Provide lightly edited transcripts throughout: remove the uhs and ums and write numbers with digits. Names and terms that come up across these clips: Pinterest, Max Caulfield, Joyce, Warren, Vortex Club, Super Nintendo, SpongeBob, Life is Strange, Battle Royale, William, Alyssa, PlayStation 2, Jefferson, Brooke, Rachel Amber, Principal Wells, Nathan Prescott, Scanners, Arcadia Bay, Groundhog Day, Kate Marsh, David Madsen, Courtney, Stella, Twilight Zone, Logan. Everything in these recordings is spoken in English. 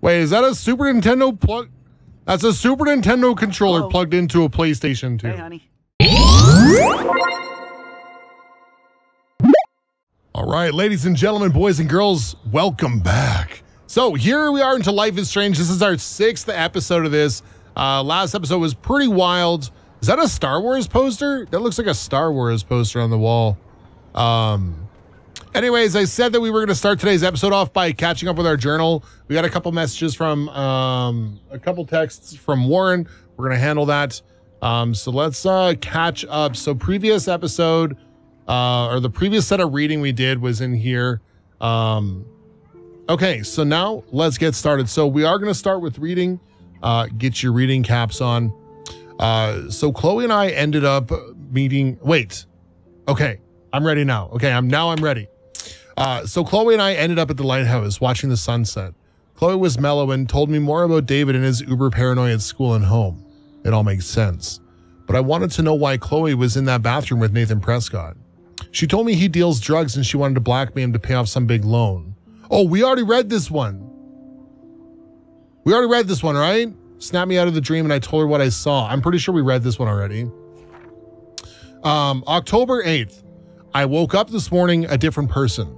Wait, is that a Super Nintendo plug? That's a Super Nintendo controller plugged into a PlayStation 2. Hey, honey. All right, ladies and gentlemen, boys and girls, welcome back. So here we are into Life is Strange. This is our 6th episode of this. Last episode was pretty wild. Is that a Star Wars poster? That looks like a Star Wars poster on the wall. Anyways, I said that we were going to start today's episode off by catching up with our journal. We got a couple messages from, a couple texts from Warren. We're going to handle that. So let's catch up. So previous episode, or the previous set of reading we did was in here. Okay, so now let's get started. So we are going to start with reading. Get your reading caps on. So Chloe and I ended up meeting, okay, I'm ready now. Okay, I'm ready. So Chloe and I ended up at the lighthouse watching the sunset. Chloe was mellow and told me more about David and his uber paranoia at school and home. It all makes sense. But I wanted to know why Chloe was in that bathroom with Nathan Prescott. She told me he deals drugs and she wanted to blackmail him to pay off some big loan. Oh, we already read this one. We already read this one, right? Snapped me out of the dream and I told her what I saw. I'm pretty sure we read this one already. October 8th. I woke up this morning a different person,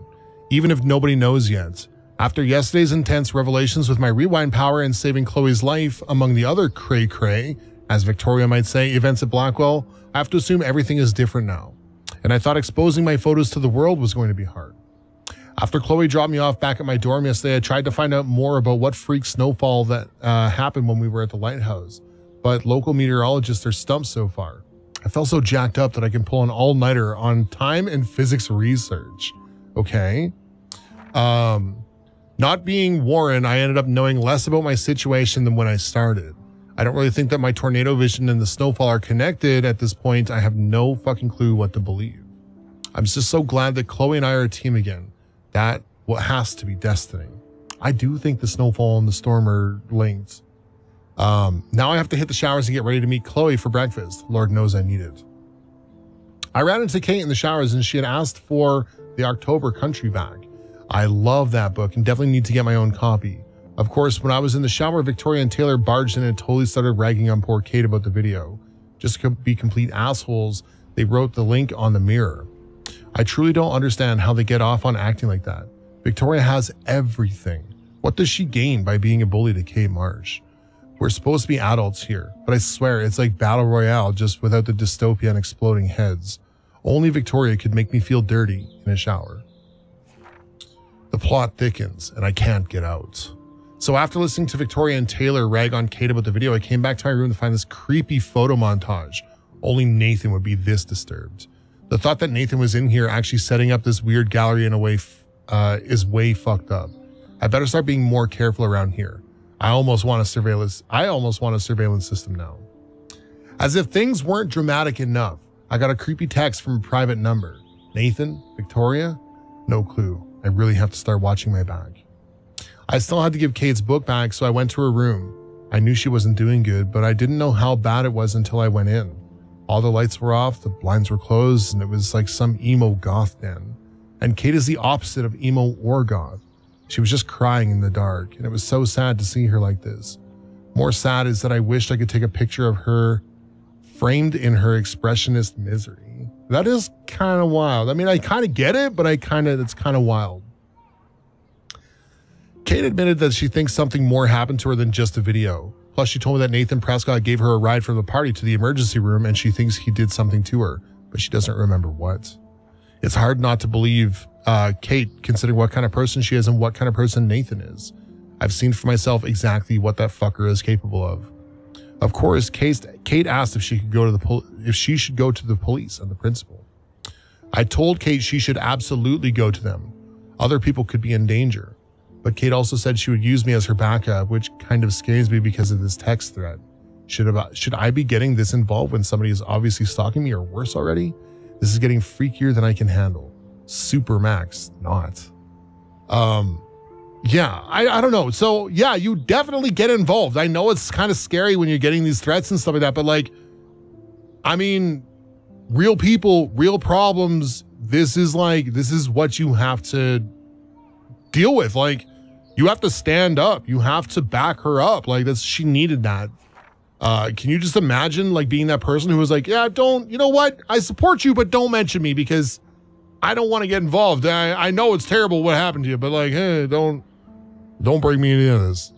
even if nobody knows yet. After yesterday's intense revelations with my rewind power and saving Chloe's life, among the other cray-cray, as Victoria might say, events at Blackwell, I have to assume everything is different now. And I thought exposing my photos to the world was going to be hard. After Chloe dropped me off back at my dorm yesterday, I tried to find out more about what freak snowfall that happened when we were at the lighthouse, but local meteorologists are stumped so far. I felt so jacked up that I can pull an all-nighter on time and physics research. Okay. Not being Warren, I ended up knowing less about my situation than when I started. I don't really think that my tornado vision and the snowfall are connected at this point. I have no fucking clue what to believe. I'm just so glad that Chloe and I are a team again. That what has to be destiny. I do think the snowfall and the storm are linked. Now I have to hit the showers and get ready to meet Chloe for breakfast. Lord knows I need it. I ran into Kate in the showers and she had asked for the October Country Bag. I love that book and definitely need to get my own copy. Of course, when I was in the shower, Victoria and Taylor barged in and totally started ragging on poor Kate about the video. Just to be complete assholes, they wrote the link on the mirror. I truly don't understand how they get off on acting like that. Victoria has everything. What does she gain by being a bully to Kate Marsh? We're supposed to be adults here, but I swear it's like Battle Royale, just without the dystopia and exploding heads. Only Victoria could make me feel dirty in a shower. The plot thickens and I can't get out. So after listening to Victoria and Taylor rag on Kate about the video, I came back to my room to find this creepy photo montage. Only Nathan would be this disturbed. The thought that Nathan was in here actually setting up this weird gallery in a way is way fucked up. I better start being more careful around here. I almost want a surveillance system now. As if things weren't dramatic enough, I got a creepy text from a private number. Nathan? Victoria? No clue. I really have to start watching my back. I still had to give Kate's book back, so I went to her room. I knew she wasn't doing good, but I didn't know how bad it was until I went in. All the lights were off, the blinds were closed, and it was like some emo goth den. And Kate is the opposite of emo or goth. She was just crying in the dark, and it was so sad to see her like this. More sad is that I wished I could take a picture of her framed in her expressionist misery. That is kind of wild. I mean, I kind of get it, but it's kind of wild. Kate admitted that she thinks something more happened to her than just a video. Plus, she told me that Nathan Prescott gave her a ride from the party to the emergency room, and she thinks he did something to her, but she doesn't remember what. It's hard not to believe Kate, considering what kind of person she is and what kind of person Nathan is. I've seen for myself exactly what that fucker is capable of. Of course, Kate asked if she could go to if she should go to the police and the principal. I told Kate she should absolutely go to them. Other people could be in danger. But Kate also said she would use me as her backup, which kind of scares me because of this text thread. Should I be getting this involved when somebody is obviously stalking me or worse already? This is getting freakier than I can handle. Super Max, not. Yeah, I don't know. So yeah, you definitely get involved. I know it's kind of scary when you're getting these threats and stuff like that, but like, I mean, real people, real problems. This is what you have to deal with. Like, You have to stand up. You have to back her up. Like, that's, she needed that. Can you just imagine, like, being that person who was like, yeah, don't, you know what? I support you, but don't mention me because I don't want to get involved. I know it's terrible what happened to you, but like, hey, don't bring me into this.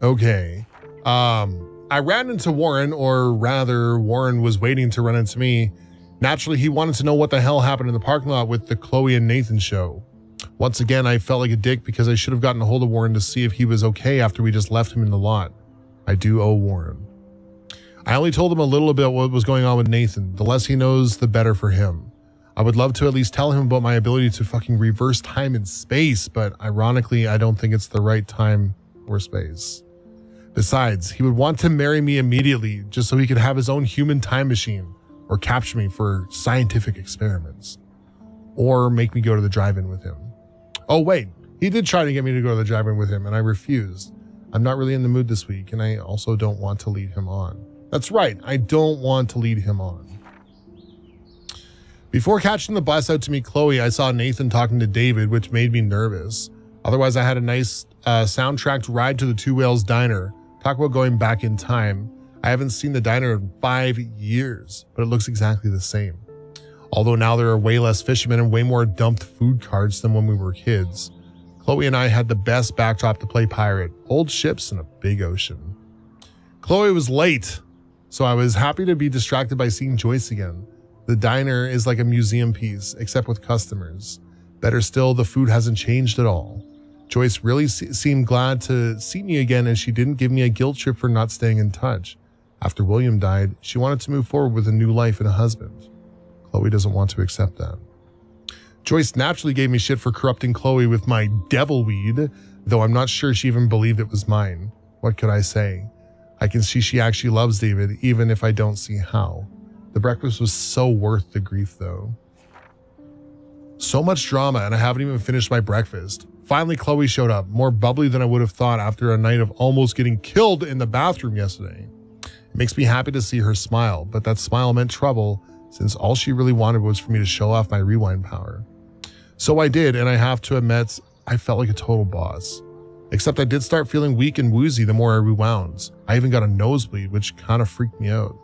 Okay. I ran into Warren, or rather, Warren was waiting to run into me. Naturally, he wanted to know what the hell happened in the parking lot with the Chloe and Nathan show. Once again, I felt like a dick because I should have gotten a hold of Warren to see if he was okay after we just left him in the lot. I do owe Warren. I only told him a little about what was going on with Nathan. The less he knows, the better for him. I would love to at least tell him about my ability to fucking reverse time and space, but ironically, I don't think it's the right time or space. Besides, he would want to marry me immediately just so he could have his own human time machine or capture me for scientific experiments or make me go to the drive-in with him. Oh wait, he did try to get me to go to the drive-in with him and I refused. I'm not really in the mood this week and I also don't want to lead him on. That's right, I don't want to lead him on. Before catching the bus out to meet Chloe, I saw Nathan talking to David, which made me nervous. Otherwise, I had a nice soundtracked ride to the Two Whales Diner. Talk about going back in time. I haven't seen the diner in 5 years, but it looks exactly the same. Although now there are way less fishermen and way more dumped food carts than when we were kids. Chloe and I had the best backdrop to play pirate, old ships and a big ocean. Chloe was late, so I was happy to be distracted by seeing Joyce again. The diner is like a museum piece, except with customers. Better still, the food hasn't changed at all. Joyce really seemed glad to see me again, and she didn't give me a guilt trip for not staying in touch. After William died, she wanted to move forward with a new life and a husband. Chloe doesn't want to accept that. Joyce naturally gave me shit for corrupting Chloe with my devil weed, though I'm not sure she even believed it was mine. What could I say? I can see she actually loves David, even if I don't see how. The breakfast was so worth the grief, though. So much drama, and I haven't even finished my breakfast. Finally, Chloe showed up, more bubbly than I would have thought after a night of almost getting killed in the bathroom yesterday. It makes me happy to see her smile, but that smile meant trouble since all she really wanted was for me to show off my rewind power. So I did, and I have to admit, I felt like a total boss. Except I did start feeling weak and woozy the more I rewound. I even got a nosebleed, which kind of freaked me out.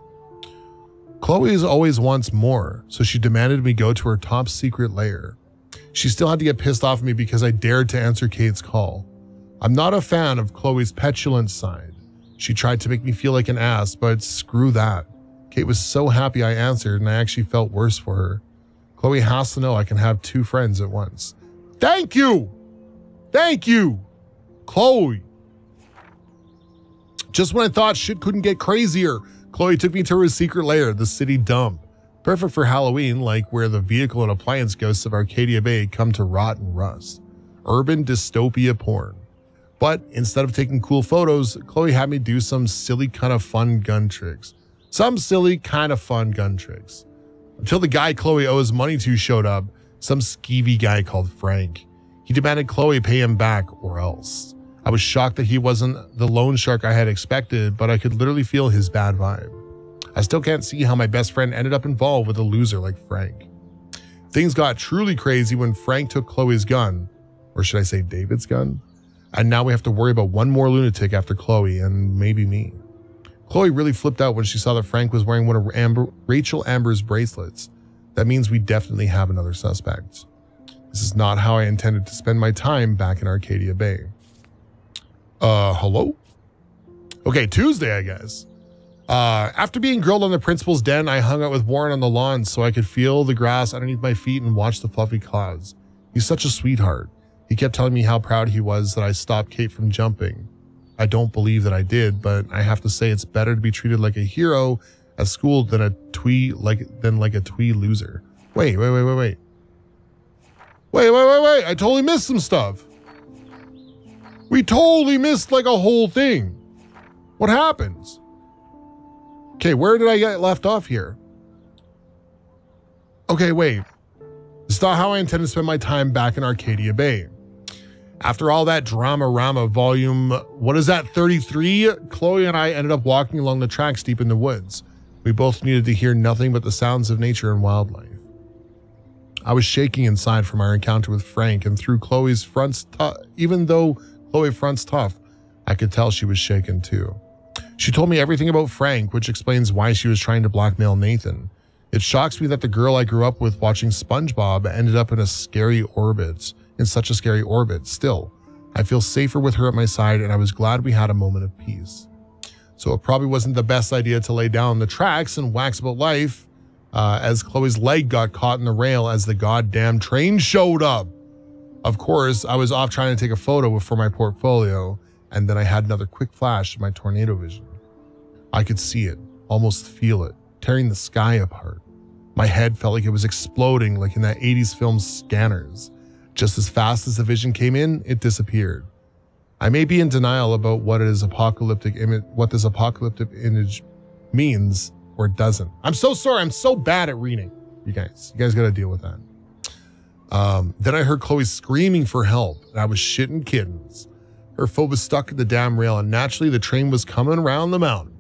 Chloe always wants more, so she demanded we go to her top secret lair. She still had to get pissed off at me because I dared to answer Kate's call. I'm not a fan of Chloe's petulant side. She tried to make me feel like an ass, but screw that. Kate was so happy I answered, and I actually felt worse for her. Chloe has to know I can have two friends at once. Thank you! Thank you, Chloe. Just when I thought shit couldn't get crazier, Chloe took me to her secret lair, the city dump. Perfect for Halloween, like where the vehicle and appliance ghosts of Arcadia Bay come to rot and rust. Urban dystopia porn. But instead of taking cool photos, Chloe had me do some silly kind of fun gun tricks. Until the guy Chloe owes money to showed up, some skeevy guy called Frank. He demanded Chloe pay him back or else. I was shocked that he wasn't the loan shark I had expected, but I could literally feel his bad vibe. I still can't see how my best friend ended up involved with a loser like Frank. Things got truly crazy when Frank took Chloe's gun, or should I say David's gun? And now we have to worry about one more lunatic after Chloe and maybe me. Chloe really flipped out when she saw that Frank was wearing one of Rachel Amber's bracelets. That means we definitely have another suspect. This is not how I intended to spend my time back in Arcadia Bay. Hello? Okay, Tuesday, I guess. After being grilled on the principal's den, I hung out with Warren on the lawn so I could feel the grass underneath my feet and watch the fluffy clouds. He's such a sweetheart. He kept telling me how proud he was that I stopped Kate from jumping. I don't believe that I did, but I have to say it's better to be treated like a hero at school than a twee loser. Wait. I totally missed some stuff. We totally missed like a whole thing. What happens? Okay, where did I get left off here? Okay, wait. It's not how I intend to spend my time back in Arcadia Bay. After all that drama-rama volume, what is that, 33? Chloe and I ended up walking along the tracks deep in the woods. We both needed to hear nothing but the sounds of nature and wildlife. I was shaking inside from our encounter with Frank, and through Chloe's fronts, even though Chloe fronts tough, I could tell she was shaken too. She told me everything about Frank, which explains why she was trying to blackmail Nathan. It shocks me that the girl I grew up with watching SpongeBob ended up in a scary orbit, in such a scary orbit. Still, I feel safer with her at my side, and I was glad we had a moment of peace. So it probably wasn't the best idea to lay down the tracks and wax about life, as Chloe's leg got caught in the rail as the goddamn train showed up. Of course, I was off trying to take a photo for my portfolio, and then I had another quick flash of my tornado vision. I could see it, almost feel it, tearing the sky apart. My head felt like it was exploding, like in that 80s film Scanners. Just as fast as the vision came in, it disappeared. I may be in denial about what this apocalyptic image means or doesn't. I'm so sorry, I'm so bad at reading. You guys gotta deal with that. Then I heard Chloe screaming for help, and I was shitting kittens. Her foot was stuck in the damn rail, and naturally the train was coming around the mountain.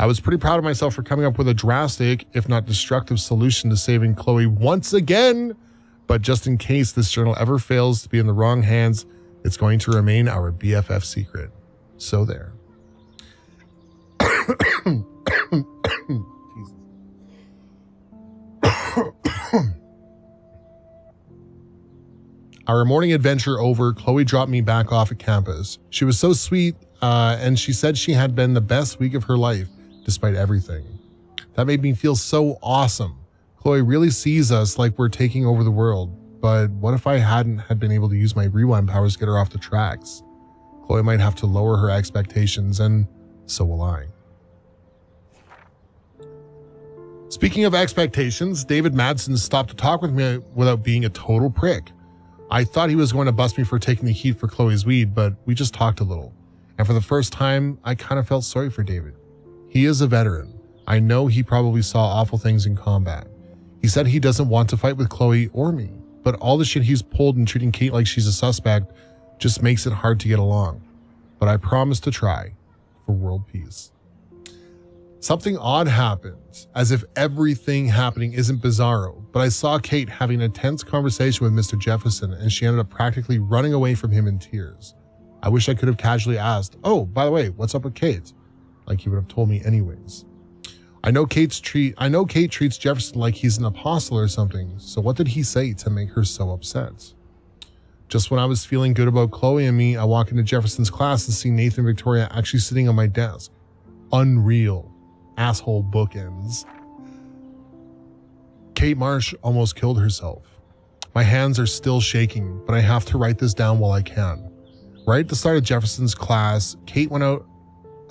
I was pretty proud of myself for coming up with a drastic, if not destructive, solution to saving Chloe once again. But just in case this journal ever fails to be in the wrong hands, it's going to remain our BFF secret. So there. Our morning adventure over, Chloe dropped me back off at campus. She was so sweet, and she said she had been the best week of her life, despite everything. That made me feel so awesome. Chloe really sees us like we're taking over the world, but what if I had been able to use my rewind powers to get her off the tracks? Chloe might have to lower her expectations, and so will I. Speaking of expectations, David Madsen stopped to talk with me without being a total prick. I thought he was going to bust me for taking the heat for Chloe's weed, but we just talked a little. And for the first time, I kind of felt sorry for David. He is a veteran. I know he probably saw awful things in combat. He said he doesn't want to fight with Chloe or me, but all the shit he's pulled in treating Kate like she's a suspect just makes it hard to get along. But I promise to try for world peace. Something odd happens, as if everything happening isn't bizarro, but I saw Kate having an intense conversation with Mr. Jefferson, and she ended up practically running away from him in tears. I wish I could have casually asked, "Oh, by the way, what's up with Kate?" Like he would have told me anyways. I know Kate treats Jefferson like he's an apostle or something, so what did he say to make her so upset? Just when I was feeling good about Chloe and me, I walk into Jefferson's class and see Nathan and Victoria actually sitting on my desk. Unreal. Asshole bookends. Kate Marsh almost killed herself. My hands are still shaking, but I have to write this down while I can. Right at the start of Jefferson's class, Kate went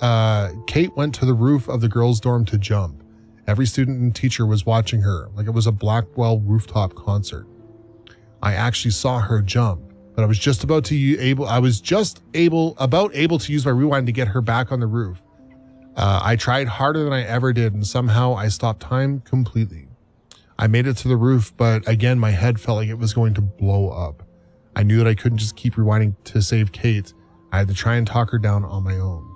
to the roof of the girls' dorm to jump. Every student and teacher was watching her, like it was a Blackwell rooftop concert. I actually saw her jump, but I was just about able to use my rewind to get her back on the roof. I tried harder than I ever did, and somehow I stopped time completely. I made it to the roof, but again, my head felt like it was going to blow up. I knew that I couldn't just keep rewinding to save Kate. I had to try and talk her down on my own.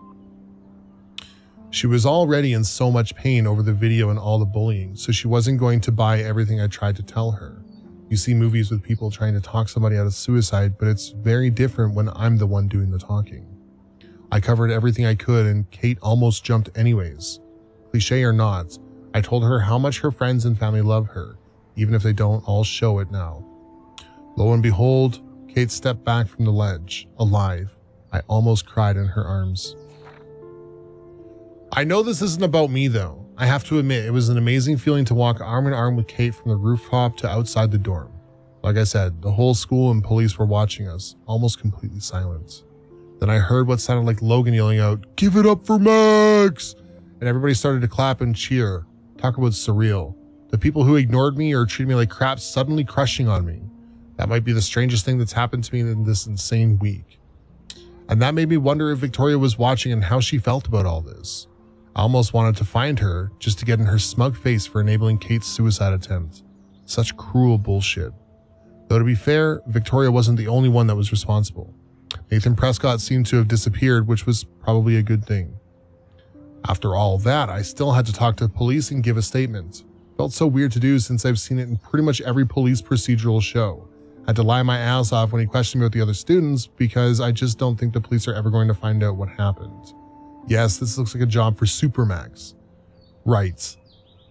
She was already in so much pain over the video and all the bullying, so she wasn't going to buy everything I tried to tell her. You see movies with people trying to talk somebody out of suicide, but it's very different when I'm the one doing the talking. I covered everything I could, and Kate almost jumped anyways. Cliche or not, I told her how much her friends and family love her, even if they don't all show it now. Lo and behold, Kate stepped back from the ledge, alive. I almost cried in her arms. I know this isn't about me though. I have to admit, it was an amazing feeling to walk arm in arm with Kate from the rooftop to outside the dorm. Like I said, the whole school and police were watching us, almost completely silent. Then I heard what sounded like Logan yelling out, "Give it up for Max!" And everybody started to clap and cheer. Talk about surreal. The people who ignored me or treated me like crap suddenly crushing on me. That might be the strangest thing that's happened to me in this insane week. And that made me wonder if Victoria was watching and how she felt about all this. I almost wanted to find her just to get in her smug face for enabling Kate's suicide attempt. Such cruel bullshit. Though to be fair, Victoria wasn't the only one that was responsible. Nathan Prescott seemed to have disappeared, which was probably a good thing. After all that, I still had to talk to police and give a statement. Felt so weird to do since I've seen it in pretty much every police procedural show. Had to lie my ass off when he questioned me with the other students because I just don't think the police are ever going to find out what happened. Yes, this looks like a job for Supermax. Right.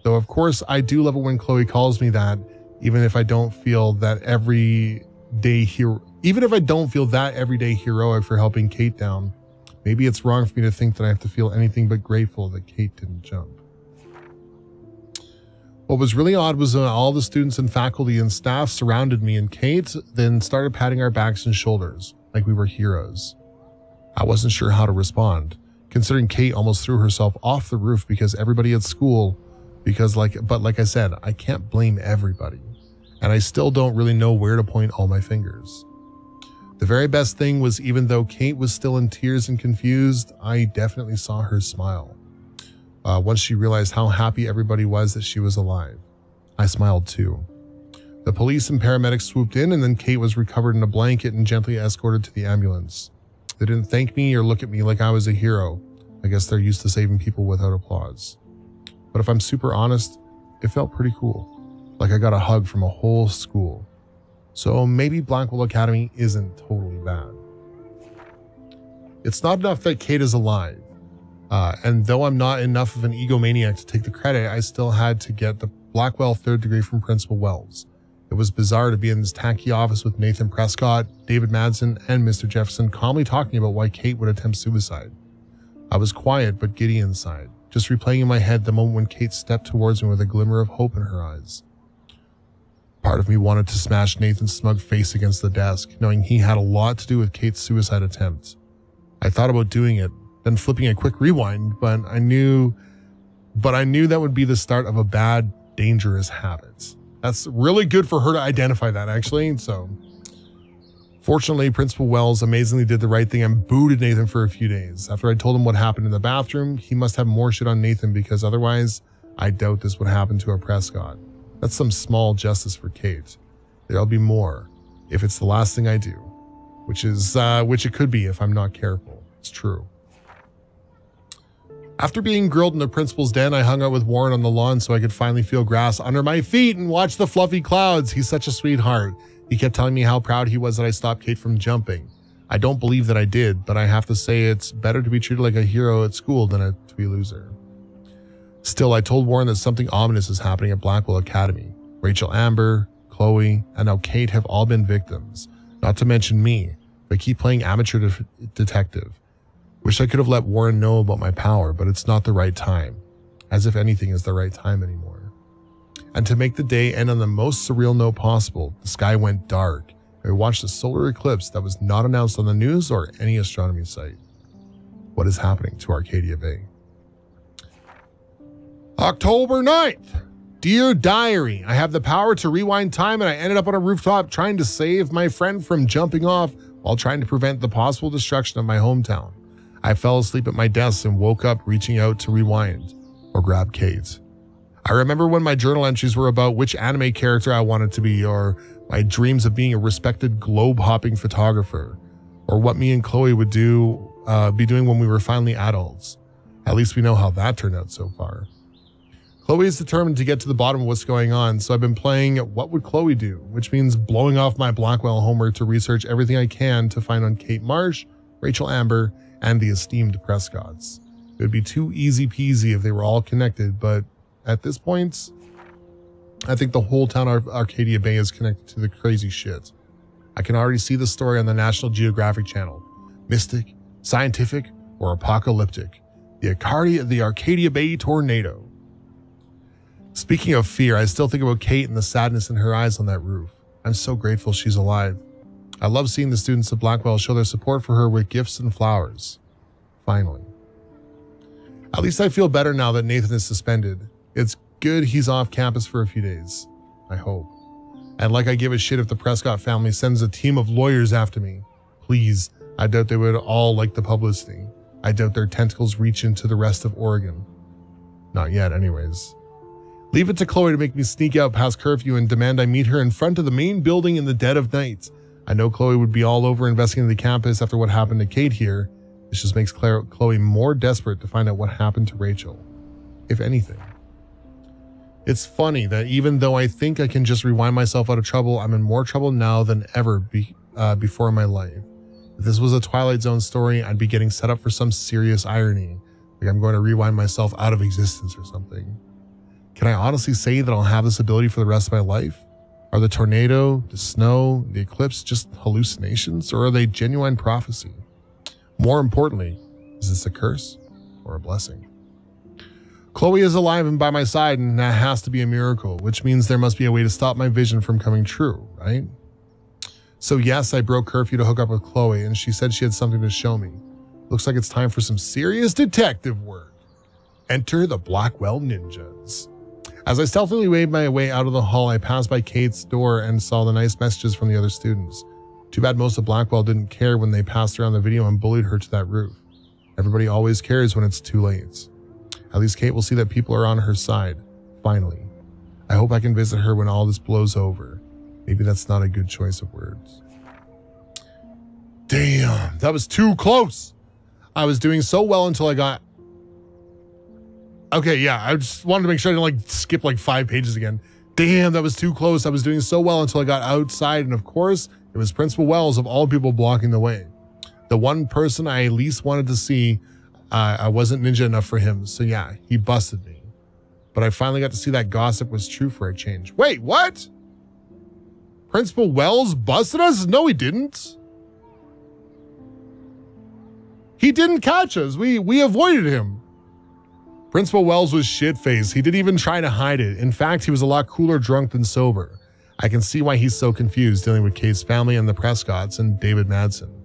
Though of course I do love it when Chloe calls me that, even if I don't feel that everyday heroic for helping Kate down. Maybe it's wrong for me to think that I have to feel anything but grateful that Kate didn't jump. What was really odd was when all the students and faculty and staff surrounded me and Kate, then started patting our backs and shoulders like we were heroes. I wasn't sure how to respond, considering Kate almost threw herself off the roof because everybody at school, but like I said, I can't blame everybody, and I still don't really know where to point all my fingers. The very best thing was even though Kate was still in tears and confused, I definitely saw her smile. Once she realized how happy everybody was that she was alive. I smiled too. The police and paramedics swooped in and then Kate was recovered in a blanket and gently escorted to the ambulance. They didn't thank me or look at me like I was a hero. I guess they're used to saving people without applause. But if I'm super honest, it felt pretty cool. Like I got a hug from a whole school. So maybe Blackwell Academy isn't totally bad. It's not enough that Kate is alive. And though I'm not enough of an egomaniac to take the credit, I still had to get the Blackwell third degree from Principal Wells. It was bizarre to be in this tacky office with Nathan Prescott, David Madsen, and Mr. Jefferson calmly talking about why Kate would attempt suicide. I was quiet but giddy inside, just replaying in my head the moment when Kate stepped towards me with a glimmer of hope in her eyes. Part of me wanted to smash Nathan's smug face against the desk, knowing he had a lot to do with Kate's suicide attempt. I thought about doing it, then flipping a quick rewind, but I knew that would be the start of a bad, dangerous habit. That's really good for her to identify that, actually. So fortunately, Principal Wells amazingly did the right thing and booted Nathan for a few days. After I told him what happened in the bathroom, he must have more shit on Nathan because otherwise I doubt this would happen to a Prescott. That's some small justice for Kate. There'll be more if it's the last thing I do, which it could be if I'm not careful. It's true. After being grilled in the principal's den, I hung out with Warren on the lawn so I could finally feel grass under my feet and watch the fluffy clouds. He's such a sweetheart. He kept telling me how proud he was that I stopped Kate from jumping. I don't believe that I did, but I have to say it's better to be treated like a hero at school than to be a loser. Still, I told Warren that something ominous is happening at Blackwell Academy. Rachel Amber, Chloe, and now Kate have all been victims. Not to mention me, but keep playing amateur detective. Wish I could have let Warren know about my power, but it's not the right time. As if anything is the right time anymore. And to make the day end on the most surreal note possible, the sky went dark, and we watched a solar eclipse that was not announced on the news or any astronomy site. What is happening to Arcadia Bay? October 9th! Dear Diary, I have the power to rewind time and I ended up on a rooftop trying to save my friend from jumping off while trying to prevent the possible destruction of my hometown. I fell asleep at my desk and woke up reaching out to rewind or grab Kate. I remember when my journal entries were about which anime character I wanted to be, or my dreams of being a respected globe-hopping photographer, or what me and Chloe would be doing when we were finally adults. At least we know how that turned out so far. Chloe is determined to get to the bottom of what's going on, so I've been playing What Would Chloe Do, which means blowing off my Blackwell homework to research everything I can to find on Kate Marsh, Rachel Amber, and the esteemed Prescotts. It would be too easy peasy if they were all connected, but at this point, I think the whole town of Arcadia Bay is connected to the crazy shit. I can already see the story on the National Geographic Channel. Mystic, scientific, or apocalyptic. The Arcadia Bay tornado. Speaking of fear, I still think about Kate and the sadness in her eyes on that roof. I'm so grateful she's alive. I love seeing the students of Blackwell show their support for her with gifts and flowers. Finally. At least I feel better now that Nathan is suspended. It's good he's off campus for a few days. I hope. And like I give a shit if the Prescott family sends a team of lawyers after me. Please, I doubt they would all like the publicity. I doubt their tentacles reach into the rest of Oregon. Not yet, anyways. Leave it to Chloe to make me sneak out past curfew and demand I meet her in front of the main building in the dead of night. I know Chloe would be all over investigating the campus after what happened to Kate here. This just makes Chloe more desperate to find out what happened to Rachel, if anything. It's funny that even though I think I can just rewind myself out of trouble, I'm in more trouble now than ever before in my life. If this was a Twilight Zone story, I'd be getting set up for some serious irony. Like I'm going to rewind myself out of existence or something. Can I honestly say that I'll have this ability for the rest of my life? Are the tornado, the snow, the eclipse just hallucinations, or are they genuine prophecy? More importantly, is this a curse or a blessing? Chloe is alive and by my side, and that has to be a miracle, which means there must be a way to stop my vision from coming true, right? So yes, I broke curfew to hook up with Chloe, and she said she had something to show me. Looks like it's time for some serious detective work. Enter the Blackwell Ninjas. As I stealthily waved my way out of the hall, I passed by Kate's door and saw the nice messages from the other students. Too bad most of Blackwell didn't care when they passed around the video and bullied her to that roof. Everybody always cares when it's too late. At least Kate will see that people are on her side, finally. I hope I can visit her when all this blows over. Maybe that's not a good choice of words. Damn, that was too close. I was doing so well until I got... Okay, yeah, I just wanted to make sure I didn't like skip like 5 pages again. Damn, that was too close. I was doing so well until I got outside, and of course, it was Principal Wells of all people blocking the way. The one person I at least wanted to see. I wasn't ninja enough for him, so yeah, he busted me. But I finally got to see that gossip was true for a change. Wait, what? Principal Wells busted us? No, he didn't. He didn't catch us. We avoided him. Principal Wells was shit-faced. He didn't even try to hide it. In fact, he was a lot cooler drunk than sober. I can see why he's so confused dealing with Kate's family and the Prescotts and David Madsen.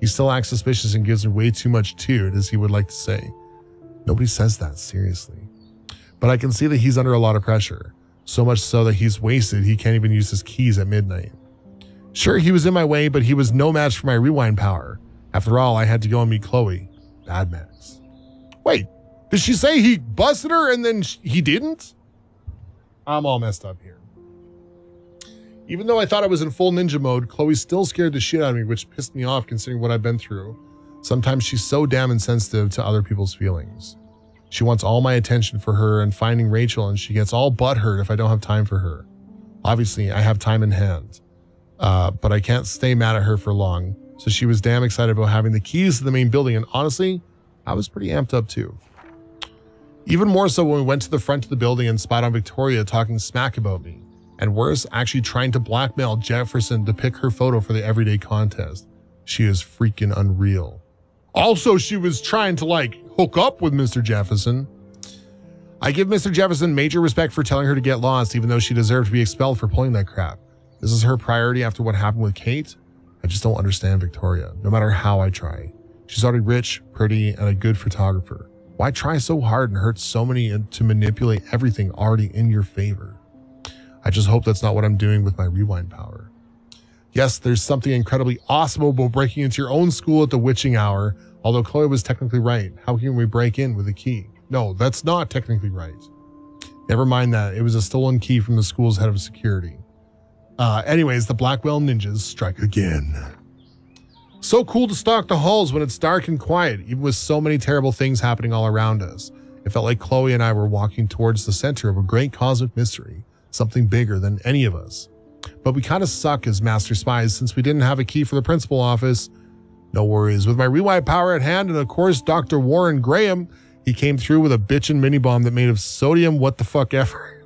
He still acts suspicious and gives me way too much toot, as he would like to say. Nobody says that, seriously. But I can see that he's under a lot of pressure. So much so that he's wasted, he can't even use his keys at midnight. Sure, he was in my way, but he was no match for my rewind power. After all, I had to go and meet Chloe. Bad Max. Wait, did she say he busted her and then he didn't? I'm all messed up here. Even though I thought I was in full ninja mode, Chloe still scared the shit out of me, which pissed me off considering what I've been through. Sometimes she's so damn insensitive to other people's feelings. She wants all my attention for her and finding Rachel, and she gets all butthurt if I don't have time for her. Obviously, I have time in hand, but I can't stay mad at her for long. So she was damn excited about having the keys to the main building, and honestly, I was pretty amped up too. Even more so when we went to the front of the building and spied on Victoria talking smack about me. And worse, actually trying to blackmail Jefferson to pick her photo for the everyday contest. She is freaking unreal. Also, she was trying to like hook up with Mr. Jefferson. I give Mr. Jefferson major respect for telling her to get lost, even though she deserved to be expelled for pulling that crap. This is her priority after what happened with Kate. I just don't understand Victoria, no matter how I try. She's already rich, pretty, and a good photographer. Why try so hard and hurt so many to manipulate everything already in your favor? I just hope that's not what I'm doing with my rewind power. Yes, there's something incredibly awesome about breaking into your own school at the witching hour, although Chloe was technically right. How can we break in with a key? No, that's not technically right. Never mind that. It was a stolen key from the school's head of security. Anyways, the Blackwell Ninjas strike again. So cool to stalk the halls when it's dark and quiet, even with so many terrible things happening all around us. It felt like Chloe and I were walking towards the center of a great cosmic mystery. Something bigger than any of us. But we kind of suck as master spies since we didn't have a key for the principal office. No worries. With my rewind power at hand and of course Dr. Warren Graham, he came through with a bitchin' mini bomb that made of sodium what the fuck ever.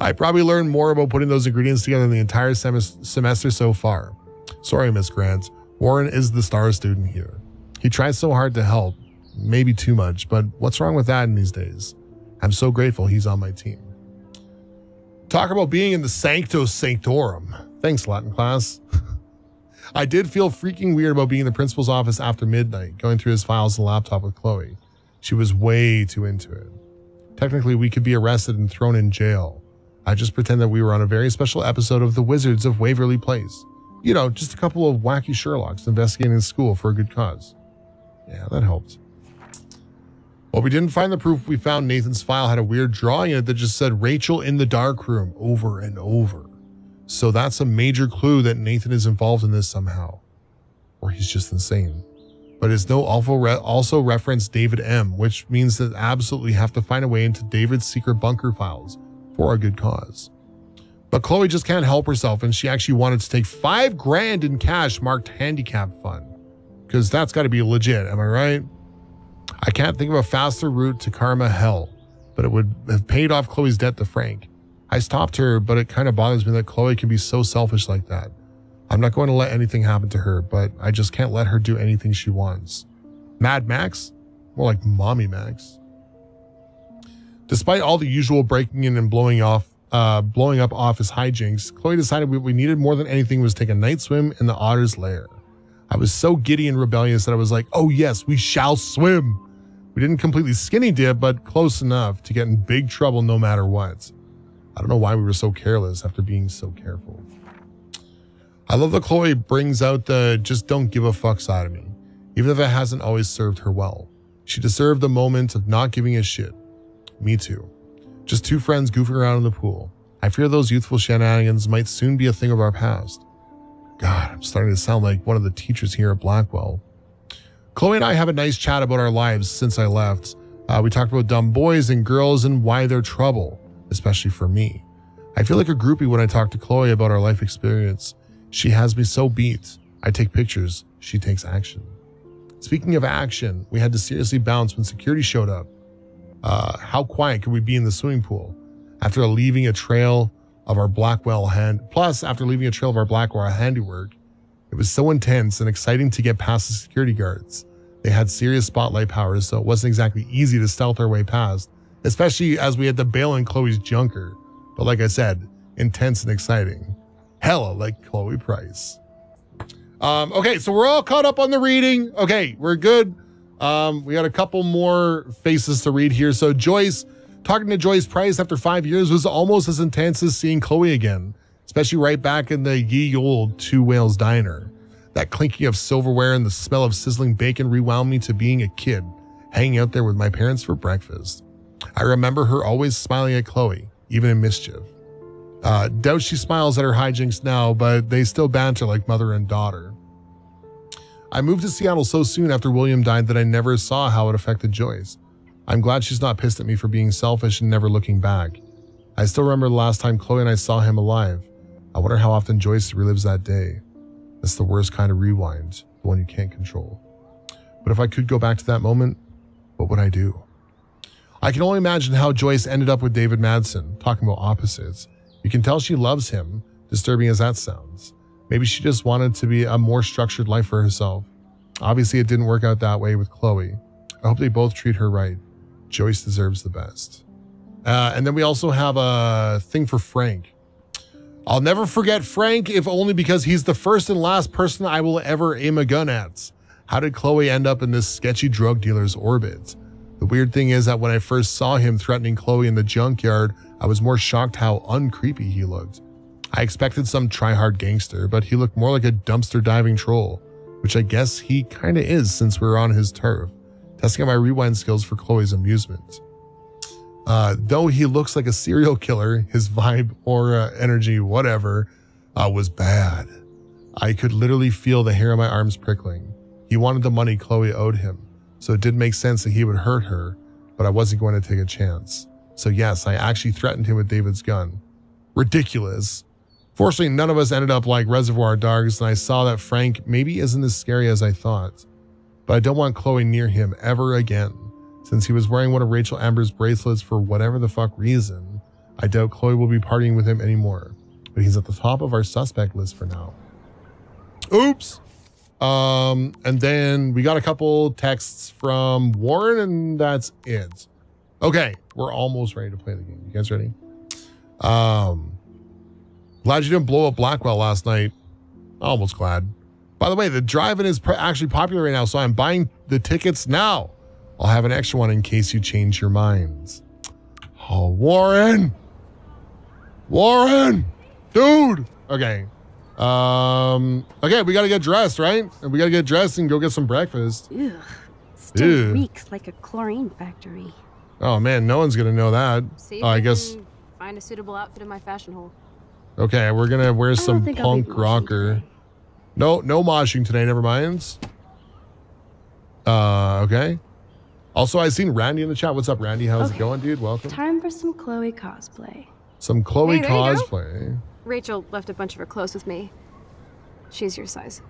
I probably learned more about putting those ingredients together in the entire semester so far. Sorry, Miss Grant. Warren is the star student here. He tries so hard to help. Maybe too much, but what's wrong with that in these days? I'm so grateful he's on my team. Talk about being in the Sancto Sanctorum. Thanks, Latin class. I did feel freaking weird about being in the principal's office after midnight, going through his files and laptop with Chloe. She was way too into it. Technically, we could be arrested and thrown in jail. I just pretend that we were on a very special episode of The Wizards of Waverly Place. You know, just a couple of wacky Sherlocks investigating school for a good cause. Yeah, that helped. Well, we didn't find the proof. We found Nathan's file had a weird drawing in it that just said Rachel in the dark room over and over. So that's a major clue that Nathan is involved in this somehow. Or he's just insane. but his note also referenced David M, which means that absolutely have to find a way into David's secret bunker files for a good cause. But Chloe just can't help herself, and she actually wanted to take $5,000 in cash marked handicap fund, because that's got to be legit, am I right? I can't think of a faster route to karma hell, but it would have paid off Chloe's debt to Frank. I stopped her, but it kind of bothers me that Chloe can be so selfish like that. I'm not going to let anything happen to her, but I just can't let her do anything she wants. Mad Max? More like Mommy Max. Despite all the usual breaking in and blowing up office hijinks, Chloe decided what we needed more than anything was take a night swim in the otter's lair. I was so giddy and rebellious that I was like, oh yes, we shall swim. We didn't completely skinny dip, but close enough to get in big trouble no matter what. I don't know why we were so careless after being so careful. I love that Chloe brings out the just don't give a fuck side of me, even if it hasn't always served her well. She deserved the moment of not giving a shit. Me too. Just two friends goofing around in the pool. I fear those youthful shenanigans might soon be a thing of our past. God, I'm starting to sound like one of the teachers here at Blackwell. Chloe and I have a nice chat about our lives since I left. We talked about dumb boys and girls and why they're trouble, especially for me. I feel like a groupie when I talk to Chloe about our life experience. She has me so beat. I take pictures, she takes action. Speaking of action, we had to seriously bounce when security showed up. How quiet could we be in the swimming pool? After leaving a trail of our Blackwell handiwork, it was so intense and exciting to get past the security guards. They had serious spotlight powers, so it wasn't exactly easy to stealth our way past, especially as we had to bail in Chloe's junker. But like I said, intense and exciting. Hella like Chloe Price. Okay, so we're all caught up on the reading. Okay, we're good. We got a couple more faces to read here. So Joyce, talking to Joyce Price after 5 years was almost as intense as seeing Chloe again, especially right back in the ye old Two Whales Diner. That clinking of silverware and the smell of sizzling bacon rewound me to being a kid, hanging out there with my parents for breakfast. I remember her always smiling at Chloe, even in mischief. Doubt she smiles at her hijinks now, but they still banter like mother and daughter. I moved to Seattle so soon after William died that I never saw how it affected Joyce. I'm glad she's not pissed at me for being selfish and never looking back. I still remember the last time Chloe and I saw him alive. I wonder how often Joyce relives that day. That's the worst kind of rewind, the one you can't control. But if I could go back to that moment, what would I do? I can only imagine how Joyce ended up with David Madsen, talking about opposites. You can tell she loves him, disturbing as that sounds. Maybe she just wanted to be a more structured life for herself. Obviously, it didn't work out that way with Chloe. I hope they both treat her right. Joyce deserves the best. And then we also have a thing for Frank. I'll never forget Frank, if only because he's the first and last person I will ever aim a gun at. How did Chloe end up in this sketchy drug dealer's orbit? The weird thing is that when I first saw him threatening Chloe in the junkyard, I was more shocked how uncreepy he looked. I expected some try-hard gangster, but he looked more like a dumpster diving troll, which I guess he kinda is since we're on his turf, testing out my rewind skills for Chloe's amusement. Though he looks like a serial killer, his vibe, aura, energy, whatever, was bad. I could literally feel the hair on my arms prickling. He wanted the money Chloe owed him, so it did make sense that he would hurt her, but I wasn't going to take a chance. So yes, I actually threatened him with David's gun. Ridiculous. Fortunately, none of us ended up like Reservoir Dogs, and I saw that Frank maybe isn't as scary as I thought. But I don't want Chloe near him ever again. Since he was wearing one of Rachel Amber's bracelets for whatever the fuck reason, I doubt Chloe will be partying with him anymore. But he's at the top of our suspect list for now. Oops. And then we got a couple texts from Warren, and that's it. Okay, we're almost ready to play the game. You guys ready? Glad you didn't blow up Blackwell last night. Almost glad. By the way, the drive-in is actually popular right now, so I'm buying the tickets now. I'll have an extra one in case you change your minds. Oh, Warren! Warren! Dude! Okay. Okay, we gotta get dressed, right? And we gotta get dressed and go get some breakfast. Ugh. Still reeks like a chlorine factory. Oh man, no one's gonna know that. I guess find a suitable outfit in my fashion hole. Okay, we're gonna wear some punk rocker. Today. No moshing today, never mind. Okay. Also, I've seen Randy in the chat. What's up, Randy? How's it going, dude? Welcome. Time for some Chloe cosplay. Some Chloe cosplay. Rachel left a bunch of her clothes with me. She's your size.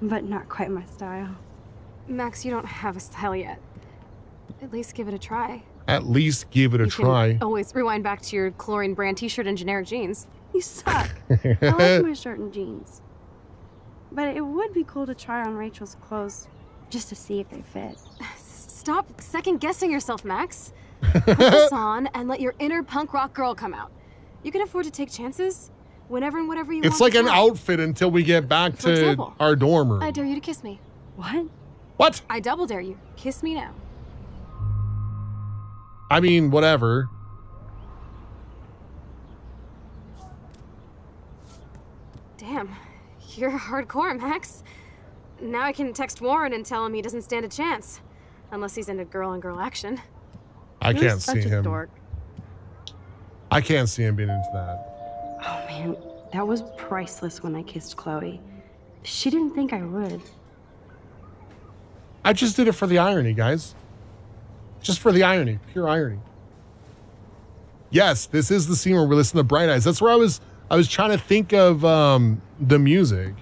But not quite my style. Max, you don't have a style yet. At least give it a try. At least give it a try. You can always rewind back to your Chlorine brand t-shirt and generic jeans. You suck. I like my shirt and jeans. But it would be cool to try on Rachel's clothes just to see if they fit. Stop second-guessing yourself, Max. Put this on and let your inner punk rock girl come out. You can afford to take chances whenever and whatever you want. It's like an outfit until we get back to our dorm room. I dare you to kiss me. What? What? I double dare you. Kiss me now. I mean, whatever. Damn, you're hardcore, Max. Now I can text Warren and tell him he doesn't stand a chance. Unless he's into girl-on-girl action. I can't see him. Dork. I can't see him being into that. Oh, man. That was priceless when I kissed Chloe. She didn't think I would. I just did it for the irony, guys. Just for the irony. Pure irony. Yes, this is the scene where we listen to Bright Eyes. That's where I was trying to think of the music.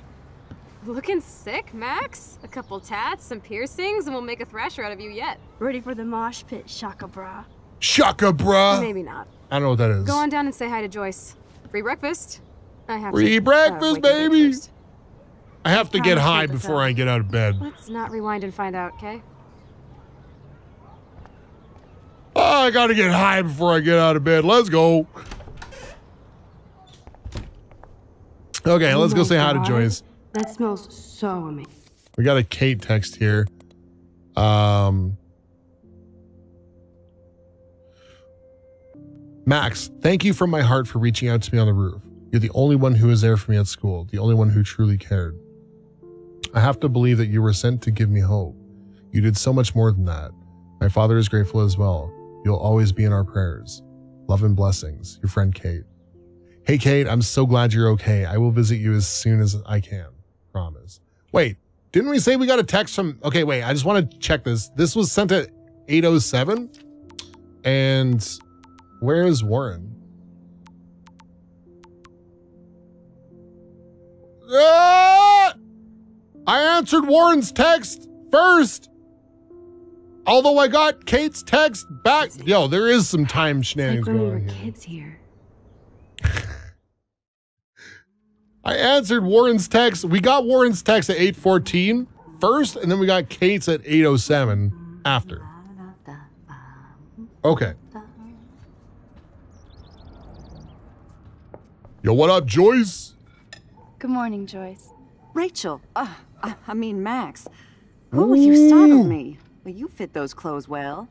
Looking sick, Max. A couple tats, some piercings, and we'll make a thrasher out of you yet. Ready for the mosh pit, Shaka Bra. Shaka Bra? Maybe not. I don't know what that is. Go on down and say hi to Joyce. Free breakfast. I have free breakfast, baby. I have to get high before I get out of bed. Let's not rewind and find out, okay? Oh, I gotta get high before I get out of bed. Let's go. Okay, let's go say hi to Joyce. That smells so amazing. We got a Kate text here. Max, thank you from my heart for reaching out to me on the roof. You're the only one who was there for me at school. The only one who truly cared. I have to believe that you were sent to give me hope. You did so much more than that. My father is grateful as well. You'll always be in our prayers. Love and blessings. Your friend, Kate. Hey, Kate, I'm so glad you're okay. I will visit you as soon as I can. Promise. Wait, didn't we say we got a text from... Okay, wait, I just want to check this. This was sent at 8:07. And where is Warren? Ah! I answered Warren's text first. Although I got Kate's text back. Yo, there is some time shenanigans like going on here. Kids here. I answered Warren's text. We got Warren's text at 8:14 first, and then we got Kate's at 8:07 after. Okay. Yo, what up, Joyce? Good morning, Joyce. Rachel, Max. Ooh, you startled me. Well, you fit those clothes well.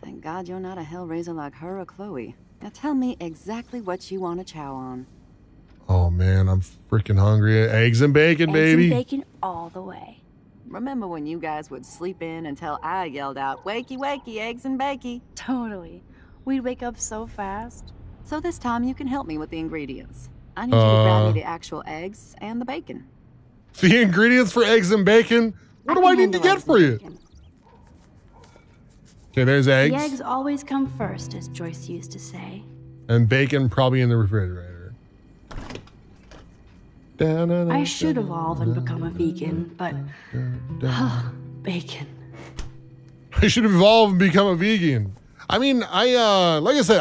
Thank God you're not a hellraiser like her or Chloe. Now tell me exactly what you want to chow on. Oh, man, I'm freaking hungry. Eggs and bacon, baby. Eggs and bacon all the way. Remember when you guys would sleep in until I yelled out, wakey, wakey, eggs and bakey? Totally. We'd wake up so fast. So this time you can help me with the ingredients. I need you to grab me the actual eggs and the bacon. The ingredients for eggs and bacon? What do I need to get for you? Okay, there's eggs. The eggs always come first, as Joyce used to say. And bacon probably in the refrigerator. I should evolve and become a vegan, but bacon. I should evolve and become a vegan. I mean, like I said,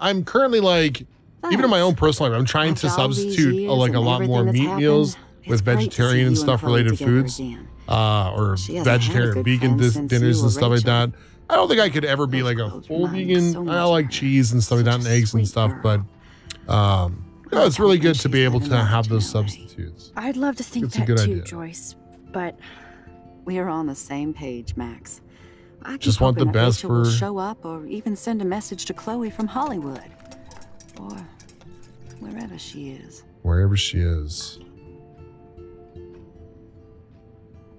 I'm currently like, even in my own personal life, I'm trying to substitute like a lot more meat meals with vegetarian and stuff related foods, or vegetarian vegan dinners and stuff like that. I don't think I could ever be like a full vegan. I like cheese and stuff like that and eggs and stuff, but no, it's really good to be able to have those substitutes. I'd love to think that too, Joyce, but we are on the same page, Max. I just want the best for... show up or even send a message to Chloe from Hollywood or wherever she is. Wherever she is.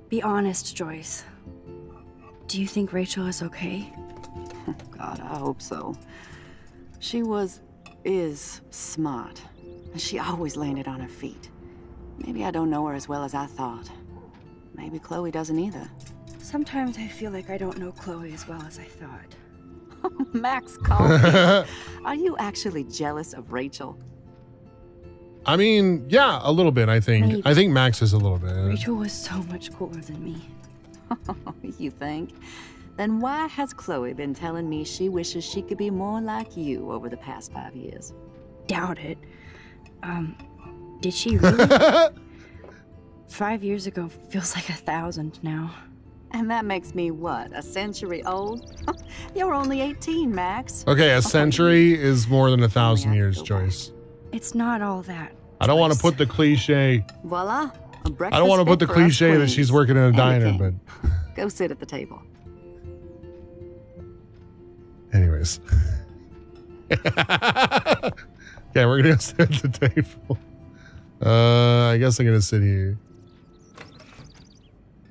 Be honest, Joyce. Do you think Rachel is okay? God, I hope so. She is smart. She always landed on her feet. Maybe I don't know her as well as I thought. Maybe Chloe doesn't either. Sometimes I feel like I don't know Chloe as well as I thought. Max Caulfield. Are you actually jealous of Rachel? I mean, yeah, a little bit, I think. Maybe. I think Max is a little bit. Rachel was so much cooler than me. You think? Then why has Chloe been telling me she wishes she could be more like you over the past 5 years? Doubt it. Did she really? 5 years ago feels like 1,000 now. And that makes me, what, a century old? You're only 18, Max. Okay, a century is more than 1,000 years, Joyce. It's not all that. I don't want to put the cliche. Voila. I don't want to put the cliche that she's working in a diner, but. Go sit at the table. Anyways. Yeah, we're going to go sit at the table. I guess I'm going to sit here.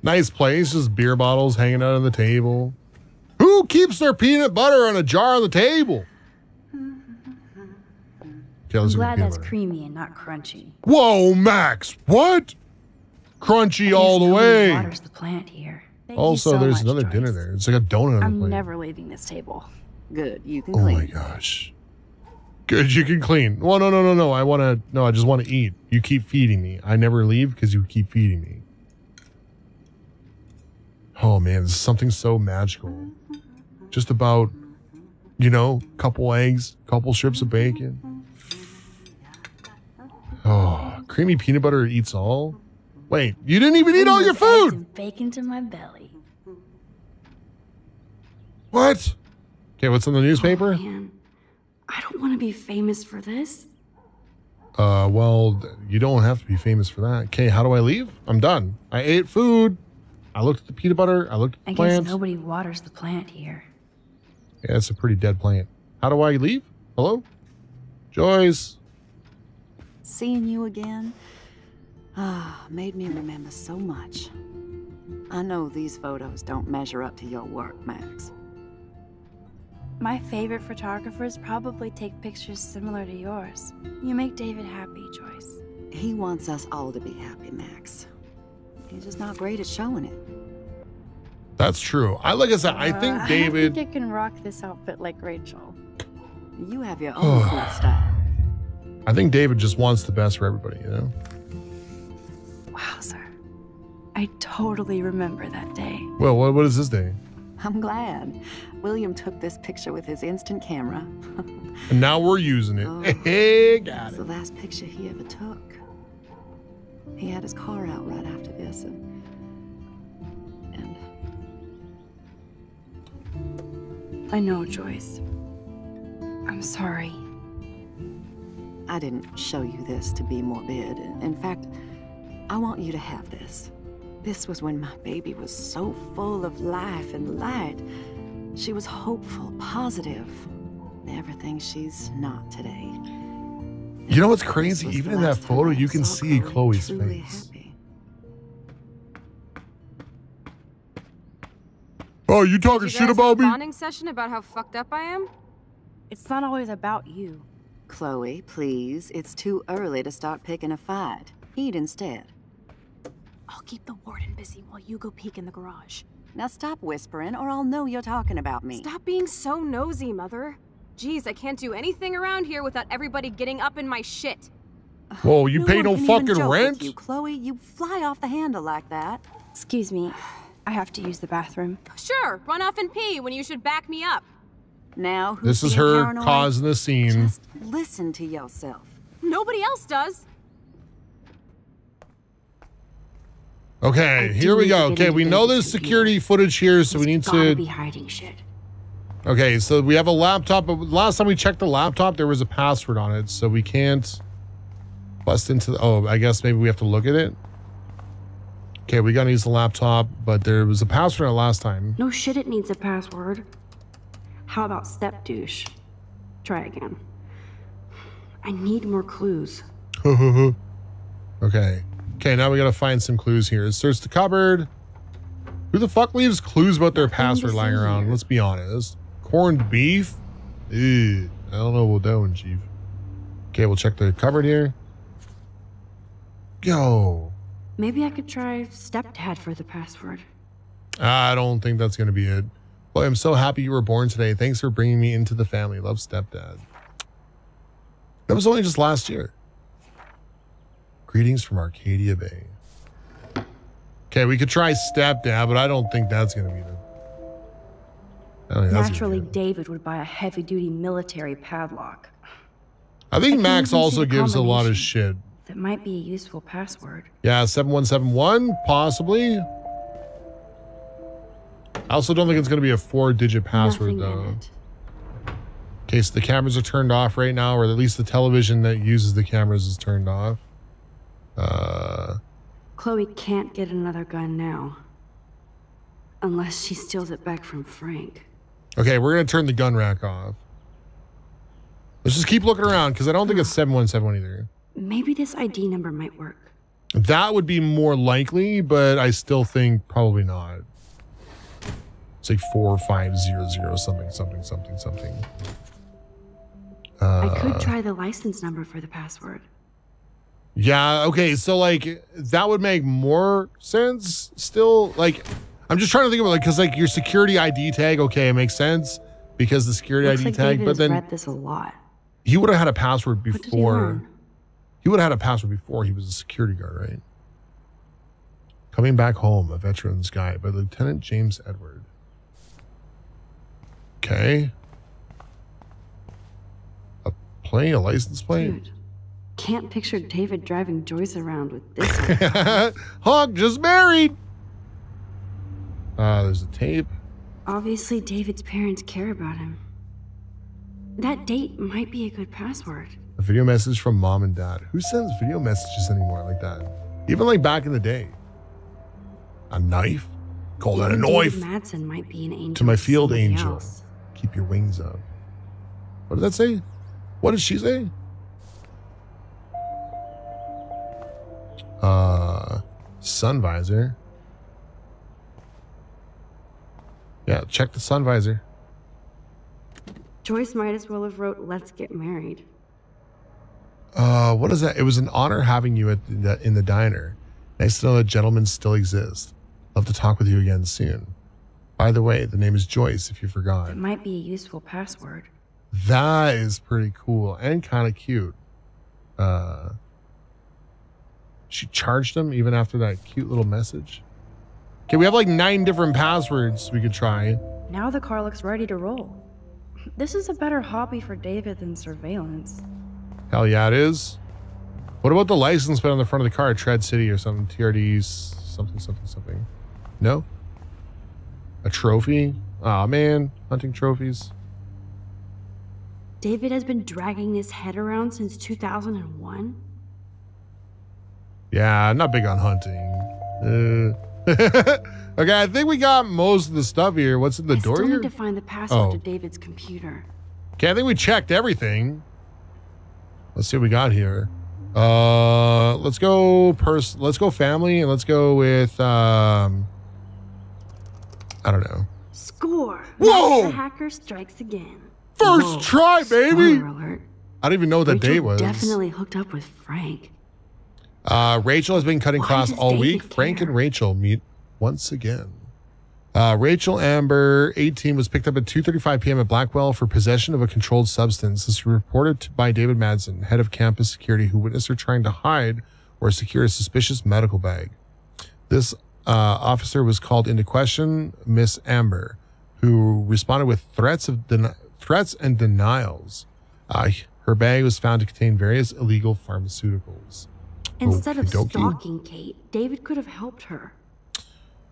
Nice place, just beer bottles hanging out on the table. Who keeps their peanut butter on a jar on the table? I'm glad that's creamy and not crunchy. Whoa, Max! What? Crunchy all the way. Waters the plant here. Also, there's another dinner there. It's like a donut on the plate. I'm never leaving this table. Good, you can clean. Oh my gosh. Good, you can clean. Well, no, no, no, no. I just want to eat. You keep feeding me. I never leave because you keep feeding me. Oh man, there's something so magical. Just about, you know, a couple eggs, a couple strips of bacon. Oh, creamy peanut butter eats all. Wait, you didn't even eat all your food. Bacon to my belly. What? Okay, what's in the newspaper? Oh, man. I don't want to be famous for this. Well, you don't have to be famous for that. Okay, how do I leave? I'm done. I ate food. I looked at the peanut butter. I looked at the plant. I guess nobody waters the plant here. Yeah, it's a pretty dead plant. How do I leave? Hello? Joyce. Seeing you again made me remember so much. I know these photos don't measure up to your work, Max. My favorite photographers probably take pictures similar to yours. You make David happy, Joyce. He wants us all to be happy, Max. He's just not great at showing it. That's true. I think I can rock this outfit like Rachel. You have your own style. I think David just wants the best for everybody, you know? Wowzer. I totally remember that day. Well, what is this day? I'm glad. William took this picture with his instant camera. And now we're using it. Oh, hey, got it. It's the last picture he ever took. He had his car out right after this. And I know, Joyce. I'm sorry. I didn't show you this to be morbid. In fact, I want you to have this. This was when my baby was so full of life and light. She was hopeful, positive. Everything she's not today. You know what's crazy? Even in that photo, you can see Chloe's face. Happy. Oh, you talking shit about me? Bonding session about how fucked up I am? It's not always about you. Chloe, please. It's too early to start picking a fight. Eat instead. I'll keep the warden busy while you go peek in the garage. Now stop whispering or I'll know you're talking about me. Stop being so nosy, Mother. Jeez, I can't do anything around here without everybody getting up in my shit. Whoa, you pay no fucking rent? You, Chloe, you fly off the handle like that. Excuse me. I have to use the bathroom. Sure, run off and pee when you should back me up. Now, who's this is her paranoid? Causing the scene. Just listen to yourself. Nobody else does. Okay, here we go. Okay, we know there's security footage here, so we need to be hiding shit. Okay, so we have a laptop. But last time we checked the laptop, there was a password on it, so we can't bust into the. Oh, I guess maybe we have to look at it. Okay, we gotta use the laptop, but there was a password on it last time. No shit, it needs a password. How about step douche? Try again. I need more clues. Okay. Okay, now we gotta find some clues here. Search the cupboard. Who the fuck leaves clues about their password lying around? Here. Let's be honest. Corned beef? Ew. I don't know about that one, Chief. Okay, we'll check the cupboard here. Yo. Maybe I could try stepdad for the password. I don't think that's going to be it. Boy, I'm so happy you were born today. Thanks for bringing me into the family. Love, Stepdad. That was only just last year. Greetings from Arcadia Bay. Okay, we could try Stepdad, but I don't think that's going to be it. Naturally, David would buy a heavy-duty military padlock. I think Max also gives a lot of shit. That might be a useful password. Yeah, 7171, possibly. I also don't think it's going to be a four-digit password, though. Okay, so the cameras are turned off right now, or at least the television that uses the cameras is turned off. Chloe can't get another gun now. Unless she steals it back from Frank. Okay, we're going to turn the gun rack off. Let's just keep looking around, because I don't think it's 7171 either. Maybe this ID number might work. That would be more likely, but I still think probably not. It's like 4500 something. I could try the license number for the password. Yeah, okay, so like that would make more sense still. Like, I'm just trying to think about like, because like your security ID tag, okay, it makes sense because the security ID tag, but then read this a lot. He would have had a password before. He would have had a password before he was a security guard, right? Coming Back Home, A Veteran's Guide by Lieutenant James Edward. Okay. A plane, a license plate? Dude, can't picture David driving Joyce around with this. Hawk just married! There's a tape. Obviously, David's parents care about him. That date might be a good password. A video message from mom and dad. Who sends video messages anymore like that? Even like back in the day. A knife? Call that a knife. David Madsen might be an angel. To my field angel. Else. Keep your wings up. What did that say? What did she say? Sun visor. Yeah, check the sun visor. Joyce might as well have wrote, let's get married. What is that? It was an honor having you at in the diner. Nice to know that gentlemen still exist. Love to talk with you again soon. By the way, the name is Joyce, if you forgot. It might be a useful password. That is pretty cool and kind of cute. She charged him even after that cute little message. Okay, we have like 9 different passwords we could try. Now the car looks ready to roll. This is a better hobby for David than surveillance. Hell yeah, it is. What about the license plate on the front of the car? Tread City or something. TRD something. No? A trophy? Aw, man. Hunting trophies. David has been dragging his head around since 2001? Yeah, not big on hunting. Okay, I think we got most of the stuff here. What's in the door here? I still need to find the password to David's computer. Okay, I think we checked everything. Let's see what we got here. Let's go family, and let's go with I don't know. Score. Whoa! The hacker strikes again. First try, baby. I don't even know what that date was. Definitely hooked up with Frank. Rachel has been cutting class all week. Frank and Rachel meet once again. Rachel Amber, 18, was picked up at 2:35 p.m. at Blackwell for possession of a controlled substance. This was reported by David Madsen, head of campus security, who witnessed her trying to hide or secure a suspicious medical bag. This officer was called into question, Miss Amber, who responded with threats and denials. Her bag was found to contain various illegal pharmaceuticals. Instead of stalking Kate, David could have helped her.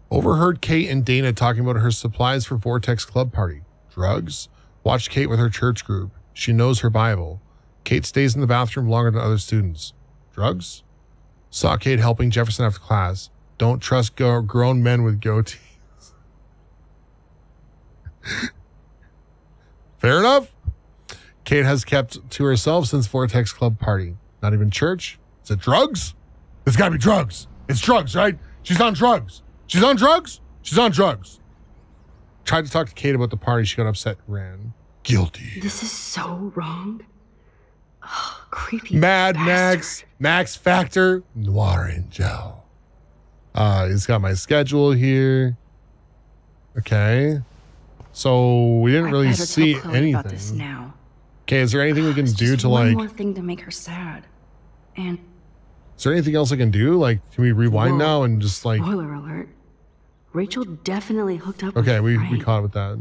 Overheard Kate and Dana talking about her supplies for Vortex Club party. Drugs? Watched Kate with her church group. She knows her Bible. Kate stays in the bathroom longer than other students. Drugs? Saw Kate helping Jefferson after class. Don't trust grown men with goatees. Fair enough. Kate has kept to herself since Vortex Club party. Not even church. Is it drugs? It's gotta be drugs. It's drugs, right? She's on drugs. She's on drugs? She's on drugs. Tried to talk to Kate about the party. She got upset and ran. Guilty. This is so wrong. Oh, creepy. Mad Max. Max Factor. Noir and Gel. It's got my schedule here. Okay. So we didn't really see anything. About this now. Okay, is there anything we can do to like? One more thing to make her sad. And is there anything else I can do? Like, can we rewind now and just like? Spoiler alert: Rachel definitely hooked up. Okay, with we caught with that.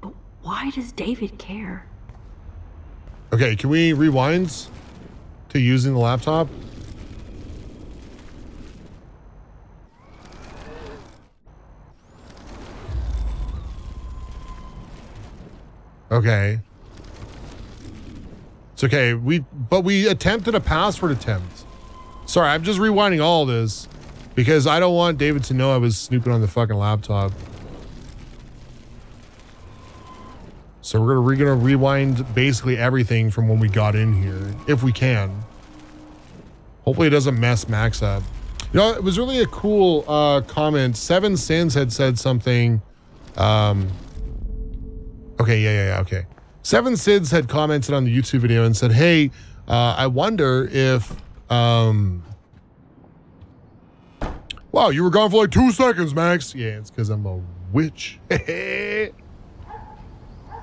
But why does David care? Okay, can we rewind to using the laptop? Okay. It's okay. But we attempted a password attempt. Sorry, I'm just rewinding all this because I don't want David to know I was snooping on the fucking laptop. So we're gonna rewind basically everything from when we got in here, if we can. Hopefully it doesn't mess Max up. You know, it was really a cool comment. Seven Sins had said something. Okay, yeah, okay. Seven Sids had commented on the YouTube video and said, hey, I wonder if... Wow, you were gone for like 2 seconds, Max. Yeah, it's because I'm a witch.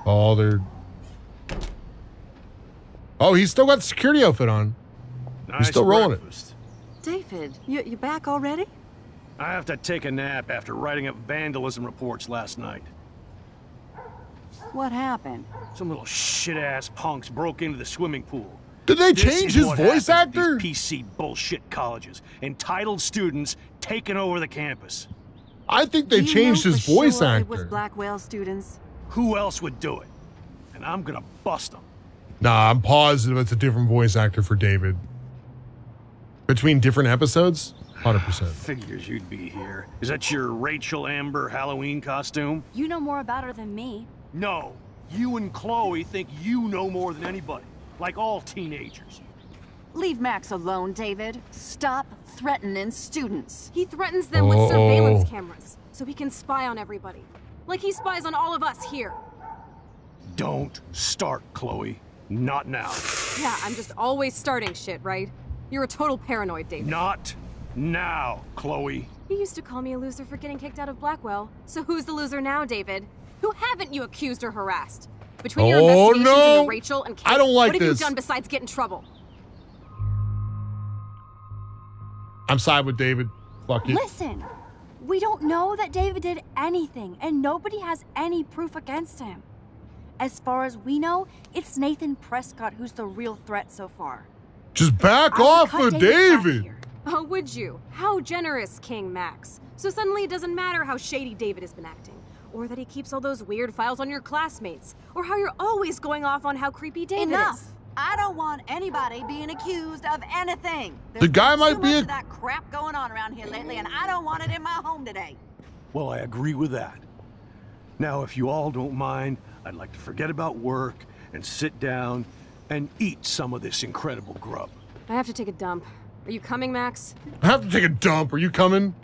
Oh, he's still got the security outfit on. Nice, he's still rolling breakfast. It. David, you back already? I have to take a nap after writing up vandalism reports last night. What happened? Some little shit-ass punks broke into the swimming pool. Did they change his voice actor? PC bullshit colleges. Entitled students taking over the campus. I think they changed his voice actor. It was Blackwell students. Who else would do it? And I'm gonna bust them. Nah, I'm positive it's a different voice actor for David. Between different episodes? 100%. Figures you'd be here. Is that your Rachel Amber Halloween costume? You know more about her than me. No, you and Chloe think you know more than anybody, like all teenagers. Leave Max alone, David. Stop threatening students. He threatens them with surveillance cameras so he can spy on everybody, like he spies on all of us here. Don't start, Chloe. Not now. Yeah, I'm just always starting shit, right? You're a total paranoid, David. Not now, Chloe. You used to call me a loser for getting kicked out of Blackwell, so who's the loser now, David? Who haven't you accused or harassed? Between your investigations into Rachel and Kate, what have you done besides get in trouble? I'm side with David. Fuck it. Listen, we don't know that David did anything, and nobody has any proof against him. As far as we know, it's Nathan Prescott who's the real threat so far. Just back off of David. Oh, would you? How generous, King Max. So suddenly it doesn't matter how shady David has been acting. Or that he keeps all those weird files on your classmates. Or how you're always going off on how creepy David is. I don't want anybody being accused of anything. The guy might be of that crap going on around here lately, and I don't want it in my home today. Well, I agree with that. Now, if you all don't mind, I'd like to forget about work and sit down and eat some of this incredible grub. I have to take a dump. Are you coming, Max? I have to take a dump. Are you coming?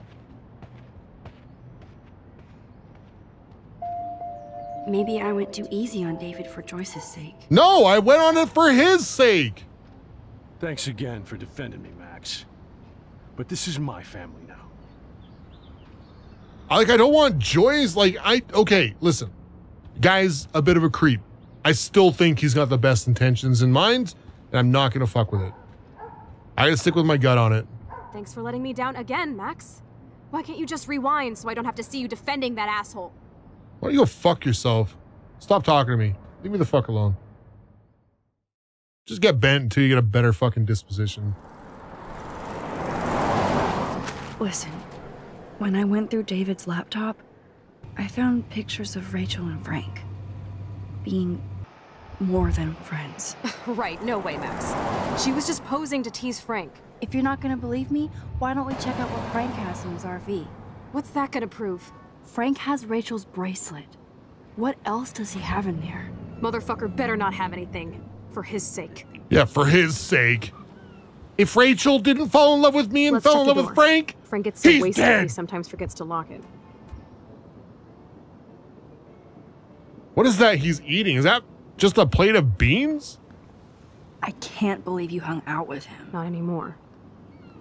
Maybe I went too easy on David for Joyce's sake. No, I went on it for his sake. Thanks again for defending me, Max. But this is my family now. I don't want Joyce, okay, listen. Guy's a bit of a creep. I still think he's got the best intentions in mind, and I'm not gonna fuck with it. I gotta stick with my gut on it. Thanks for letting me down again, Max. Why can't you just rewind so I don't have to see you defending that asshole? Why don't you go fuck yourself? Stop talking to me. Leave me the fuck alone. Just get bent until you get a better fucking disposition. Listen, when I went through David's laptop, I found pictures of Rachel and Frank being more than friends. Right, no way, Max. She was just posing to tease Frank. If you're not gonna believe me, why don't we check out what Frank has in his RV? What's that gonna prove? Frank has Rachel's bracelet. What else does he have in there? Motherfucker better not have anything. For his sake. Yeah, for his sake. If Rachel didn't fall in love with me and fell in love with Frank, gets so wasted he sometimes forgets to lock it. What is that he's eating? Is that just a plate of beans? I can't believe you hung out with him. Not anymore.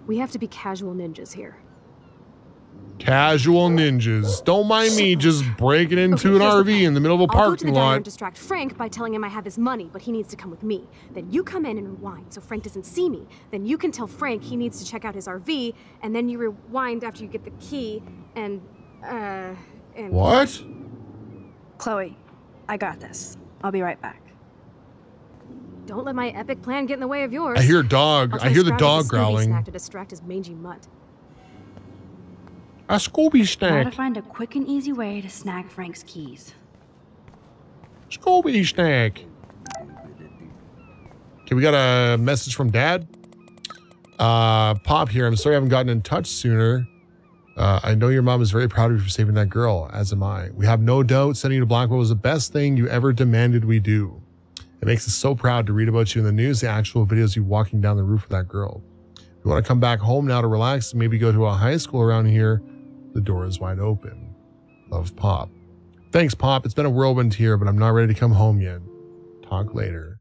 We have to be casual ninjas here. Casual ninjas. Don't mind me just breaking into an RV in the middle of a parking lot. I'll go to the diner and distract Frank by telling him I have his money, but he needs to come with me. Then you come in and rewind so Frank doesn't see me. Then you can tell Frank he needs to check out his RV, and then you rewind after you get the key, and what? Chloe, I got this. I'll be right back. Don't let my epic plan get in the way of yours. I hear dog. I hear the dog growling. Snack to distract his mangy mutt. A Scooby snack. Gotta find a quick and easy way to snag Frank's keys. Scooby snack. Okay, we got a message from Dad. Pop here. I'm sorry I haven't gotten in touch sooner. I know your mom is very proud of you for saving that girl, as am I. We have no doubt sending you to Blackwell was the best thing you ever demanded we do. It makes us so proud to read about you in the news, the actual videos of you walking down the roof with that girl. If you want to come back home now to relax and maybe go to a high school around here, the door is wide open. Love, Pop. Thanks, Pop. It's been a whirlwind here, but I'm not ready to come home yet. Talk later.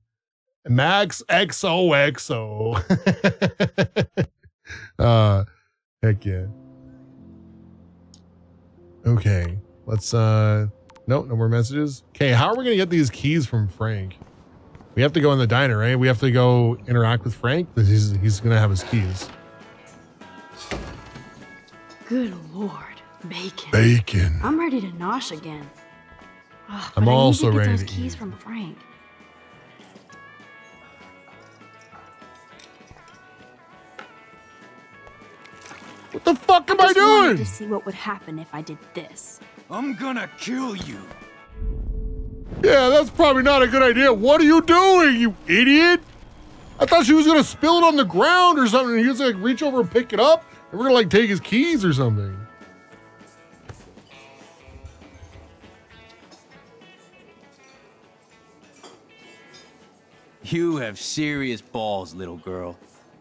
Max XOXO. Heck yeah. Okay, let's, no more messages. Okay, how are we gonna get these keys from Frank? We have to go in the diner, right? We have to go interact with Frank. He's gonna have his keys. Good Lord, bacon. Bacon. I'm ready to nosh again. Ugh, I'm also ready to get those keys from Frank. What the fuck am I doing? To see what would happen if I did this. I'm gonna kill you. Yeah, that's probably not a good idea. What are you doing, you idiot? I thought she was gonna spill it on the ground or something. And he was gonna like, reach over and pick it up, and we're gonna like take his keys or something. You have serious balls, little girl.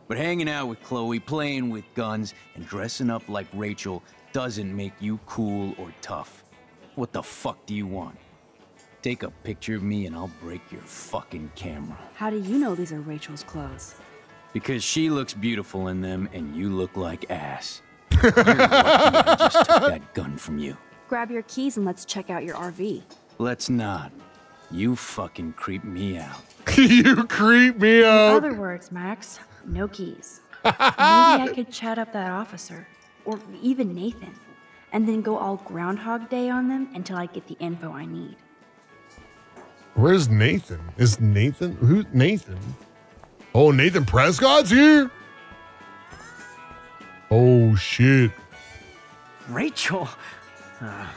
But hanging out with Chloe, playing with guns, and dressing up like Rachel doesn't make you cool or tough. What the fuck do you want? Take a picture of me and I'll break your fucking camera. How do you know these are Rachel's clothes? Because she looks beautiful in them and you look like ass. You're lucky I just took that gun from you. Grab your keys and let's check out your RV. Let's not. You fucking creep me out. You creep me out. In other words, Max. No keys. Maybe I could chat up that officer, or even Nathan, and then go all Groundhog Day on them until I get the info I need. Where's Nathan? Is Nathan? Who's Nathan? Oh, Nathan Prescott's here? Oh, shit. Rachel.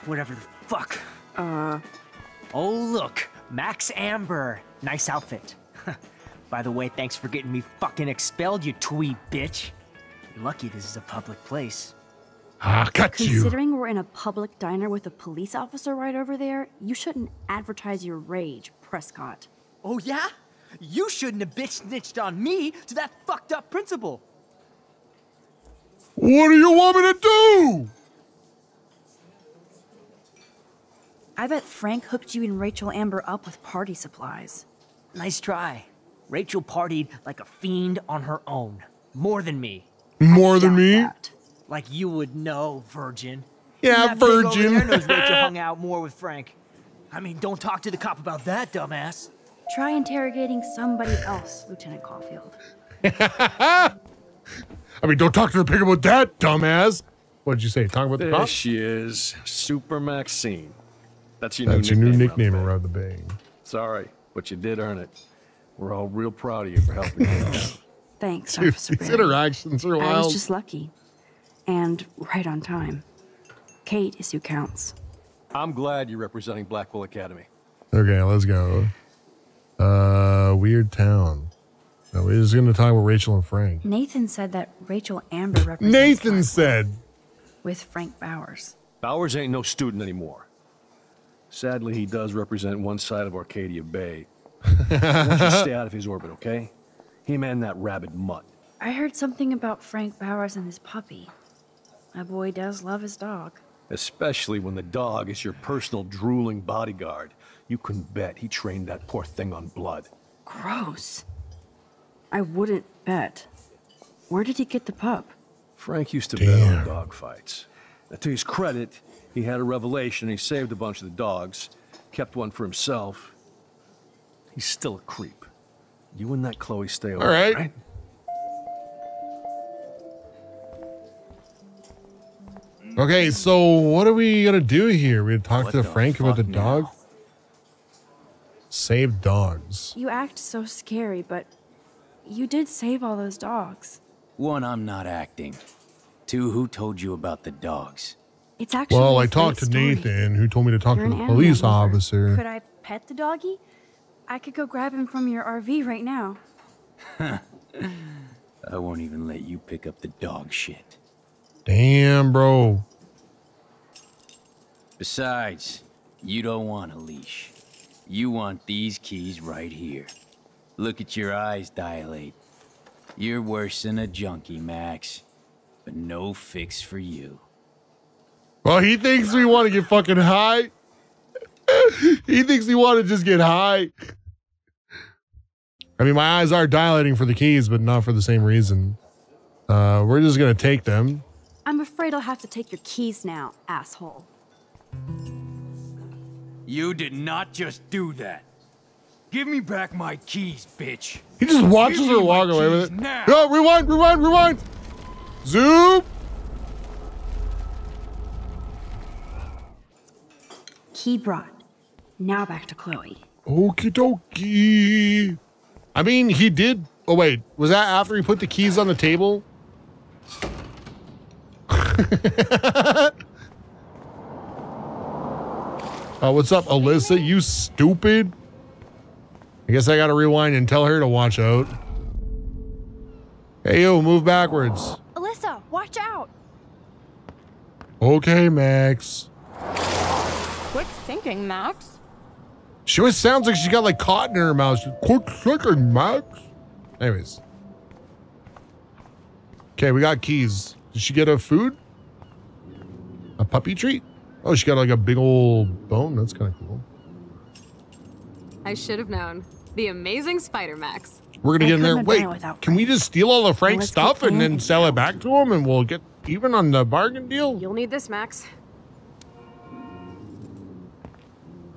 Whatever the fuck. Oh, look. Max Amber. Nice outfit. By the way, thanks for getting me fucking expelled, you twee bitch. You're lucky this is a public place. Ah, got you. Considering we're in a public diner with a police officer right over there, you shouldn't advertise your rage, Prescott. Oh, yeah? You shouldn't have bitch snitched on me to that fucked up principal. What do you want me to do? I bet Frank hooked you and Rachel Amber up with party supplies. Nice try. Rachel partied like a fiend on her own. More than me. More than me? That. Like you would know, virgin. Yeah, virgin. Rachel hung out more with Frank. I mean, don't talk to the cop about that, dumbass. Try interrogating somebody else, Lieutenant Caulfield. I mean, don't talk to the pig about that, dumbass. What did you say? Talk about the cop? There she is. Super Maxine. That's your new nickname around the Bay. Sorry, but you did earn it. We're all real proud of you for helping us. Thanks, dude, Officer Brady. These interactions are wild. I was just lucky. And right on time. Kate is who counts. I'm glad you're representing Blackwell Academy. Okay, let's go. Weird town. No, we're just going to talk about Rachel and Frank. Nathan said that Rachel Amber represents Nathan said! With Frank Bowers. Bowers ain't no student anymore. Sadly, he does represent one side of Arcadia Bay. Just stay out of his orbit, okay? Him and that rabid mutt. I heard something about Frank Bowers and his puppy. My boy does love his dog. Especially when the dog is your personal drooling bodyguard. You can bet he trained that poor thing on blood. Gross. I wouldn't bet. Where did he get the pup? Frank used to bet on dog fights. To his credit, he had a revelation. He saved a bunch of the dogs, kept one for himself. He's still a creep. You and that Chloe stay away. All right. Right? Okay, so what are we gonna do here? We're gonna talk to Frank about the dog? Save dogs. You act so scary, but you did save all those dogs. One, I'm not acting. Two, who told you about the dogs? It's actually well, I talked to Nathan, who told me to talk to the police officer. Could I pet the doggy? I could go grab him from your RV right now. I won't even let you pick up the dog shit. Damn, bro. Besides, you don't want a leash. You want these keys right here. Look at your eyes dilate. You're worse than a junkie, Max. But no fix for you. Well, he thinks we want to get fucking high. He thinks we want to just get high. I mean, my eyes are dilating for the keys, but not for the same reason. We're just going to take them. I'm afraid I'll have to take your keys now, asshole. You did not just do that. Give me back my keys, bitch. He just watches her walk away with it. Now. No, rewind, rewind, rewind. Zoom. Key brought. Now back to Chloe. Okie dokie. I mean, he did. Oh, wait. Was that after he put the keys on the table? What's up, Alyssa? You stupid. I guess I gotta rewind and tell her to watch out. Hey, yo, move backwards. Alyssa, watch out. Okay, Max. Quick thinking, Max. She always sounds like she got like cotton in her mouth. She's, quick thinking, Max. Anyways. Okay, we got keys. Did she get a food? A puppy treat? Oh, she got like a big old bone. That's kind of cool. I should have known. The amazing Spider Max. We're gonna get in there. Wait, can we just steal all of Frank's stuff and then sell it back to him, and we'll get even on the bargain deal? You'll need this, Max.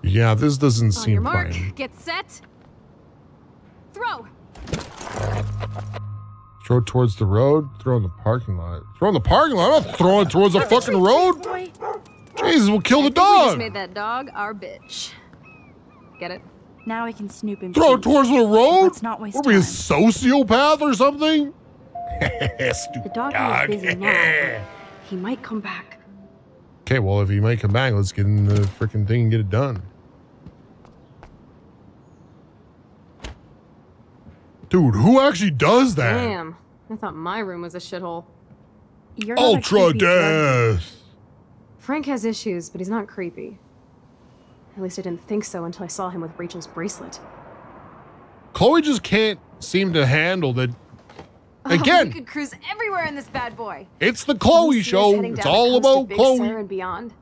Yeah, this doesn't seem fine. Get set. Throw. Throw towards the road, throw in the parking lot. Throw in the parking lot? I'm not throwing towards the fucking road. Jesus, we'll kill the dog. We just made that dog our bitch. Get it? Now we can snoop and throw it towards the road? Let's not waste time. Are we a sociopath or something? The dog is busy now. He might come back. Okay, well, if he might come back, let's get in the freaking thing and get it done. Dude, who actually does that? Damn, I thought my room was a shithole. Ultra death. Frank has issues, but he's not creepy. At least I didn't think so until I saw him with Rachel's bracelet. Chloe just can't seem to handle that. Again, we could cruise everywhere in this bad boy. It's the Chloe show. It's all about Chloe. Sarah and beyond.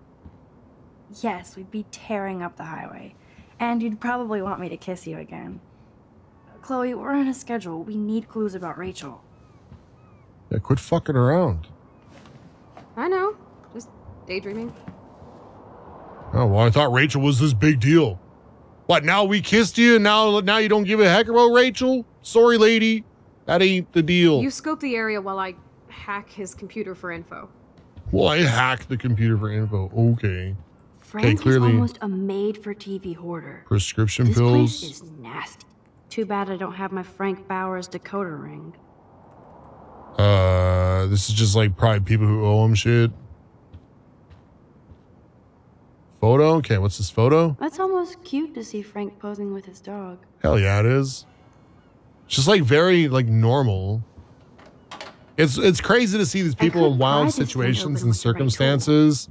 Yes, we'd be tearing up the highway, and you'd probably want me to kiss you again. Chloe, we're on a schedule. We need clues about Rachel. Yeah, quit fucking around. I know. Just daydreaming. Oh, well, I thought Rachel was this big deal. What, now we kissed you and now you don't give a heck about Rachel? Sorry, lady. That ain't the deal. You scope the area while I hack his computer for info. Well, I hack the computer for info. Okay. Frank is almost a made-for-TV hoarder. Prescription pills. This place is nasty. Too bad I don't have my Frank Bowers decoder ring. This is just like probably people who owe him shit. Photo? Okay, what's this photo? That's almost cute to see Frank posing with his dog. Hell yeah, it is. It's just like very like normal. It's crazy to see these people in wild situations and circumstances,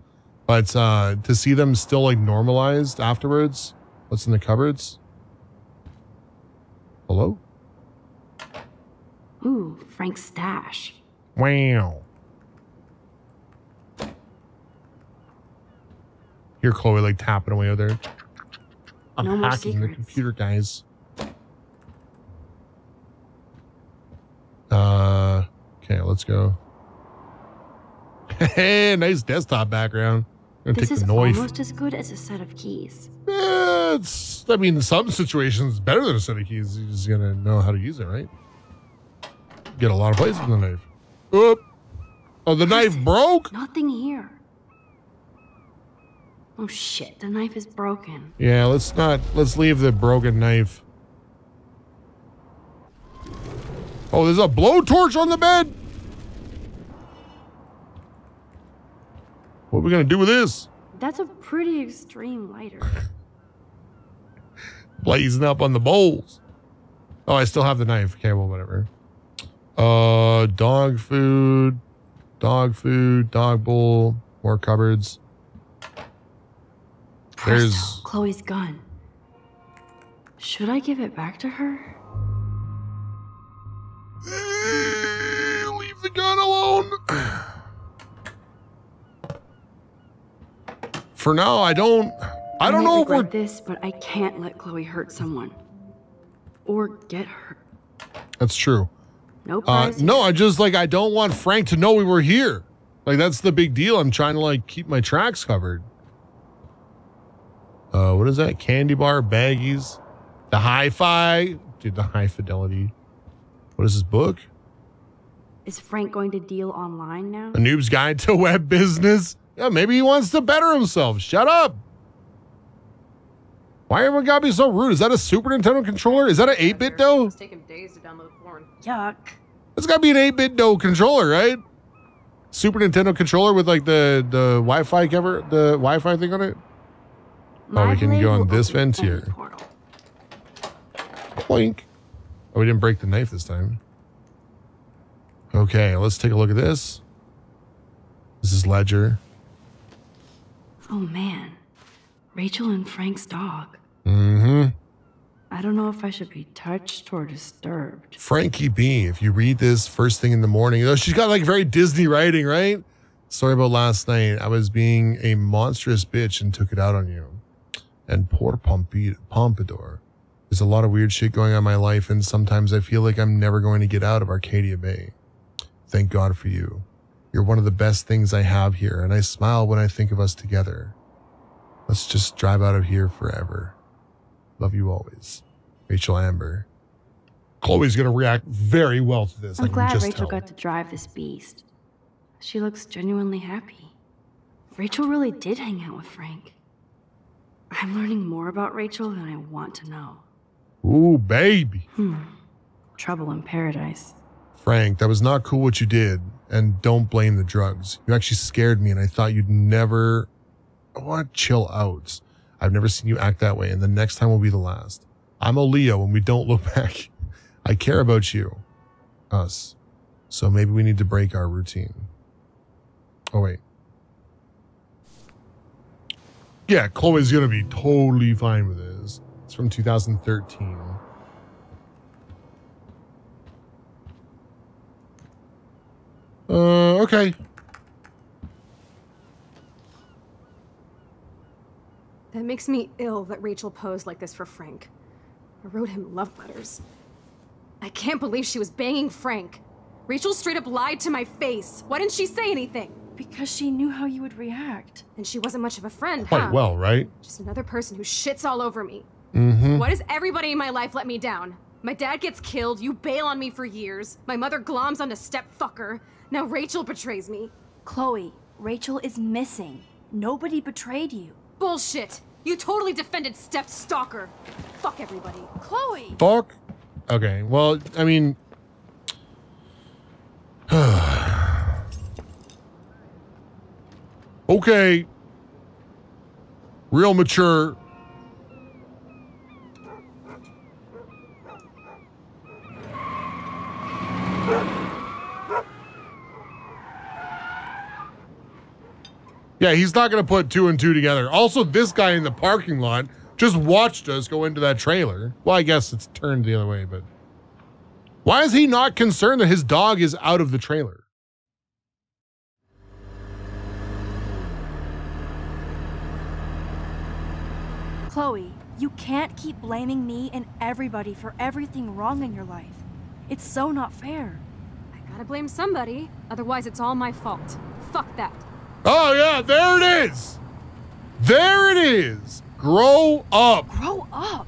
but to see them still like normalized afterwards. What's in the cupboards? Hello? Ooh, Frank's stash. Wow. Hear Chloe like tapping away over there. I'm hacking the computer, guys. Okay, let's go. Hey, nice desktop background. This is almost as good as a set of keys. Yeah, it's, I mean, in some situations, better than a set of keys. You're just gonna know how to use it, right? Get a lot of places with the knife. Oop. Oh, the knife broke? Nothing here. Oh shit, the knife is broken. Yeah, let's leave the broken knife. Oh, there's a blowtorch on the bed. What are we gonna do with this? That's a pretty extreme lighter. Blazing up on the bowls. Oh, I still have the knife. Okay, well, whatever. Dog food, dog bowl, more cupboards. There's Chloe's gun. Should I give it back to her? Leave the gun alone. For now, I don't know if we're this, but I can't let Chloe hurt someone or get hurt. That's true. No prize. No, I just I don't want Frank to know we were here. Like, that's the big deal. I'm trying to keep my tracks covered. What is that? Candy bar, baggies, the hi-fi, dude, the high fidelity. What is this book? Is Frank going to deal online now? A Noob's Guide to Web Business. Yeah, maybe he wants to better himself. Shut up. Why everyone gotta be so rude? Is that a Super Nintendo controller? Is that an 8-bit dough? It's taken days to download porn. Yuck. It's gotta be an 8-bit dough controller, right? Super Nintendo controller with like the Wi-Fi cover, the Wi-Fi thing on it. Oh, we can go on this vent here. Boink. Oh, we didn't break the knife this time. Okay, let's take a look at this. This is Ledger. Oh man, Rachel and Frank's dog. Mm-hmm. I don't know if I should be touched or disturbed. Frankie B, if you read this first thing in the morning, though, she's got like very Disney writing, right? Sorry about last night. I was being a monstrous bitch and took it out on you. And poor Pompadour. There's a lot of weird shit going on in my life, and sometimes I feel like I'm never going to get out of Arcadia Bay. Thank God for you. You're one of the best things I have here, and I smile when I think of us together. Let's just drive out of here forever. Love you always. Rachel Amber. Chloe's going to react very well to this. I'm glad Rachel got to drive this beast. She looks genuinely happy. Rachel really did hang out with Frank. I'm learning more about Rachel than I want to know. Ooh, baby. Trouble in paradise. Frank, that was not cool what you did. And don't blame the drugs. You actually scared me and I thought you'd never... What? Chill out. I've never seen you act that way and the next time will be the last. I'm a Leo and we don't look back. I care about you. Us. So maybe we need to break our routine. Oh, wait. Yeah, Chloe's gonna be totally fine with this. It's from 2013. Okay. That makes me ill that Rachel posed like this for Frank. I wrote him love letters. I can't believe she was banging Frank. Rachel straight up lied to my face. Why didn't she say anything? Because she knew how you would react. And she wasn't much of a friend, huh? Quite well, right? Just another person who shits all over me. Mm-hmm. Why does everybody in my life let me down? My dad gets killed, you bail on me for years, my mother gloms on a stepfucker. Now Rachel betrays me. Chloe, Rachel is missing. Nobody betrayed you. Bullshit! You totally defended stepstalker. Fuck everybody. Chloe! Fuck? Okay, well, I mean... Okay. Real mature. Yeah, he's not going to put two and two together. Also, this guy in the parking lot just watched us go into that trailer. Well, I guess it's turned the other way, but... Why is he not concerned that his dog is out of the trailer? Chloe, you can't keep blaming me and everybody for everything wrong in your life. It's so not fair. I gotta blame somebody, otherwise it's all my fault. Fuck that. Oh, yeah, there it is. There it is. Grow up. Grow up?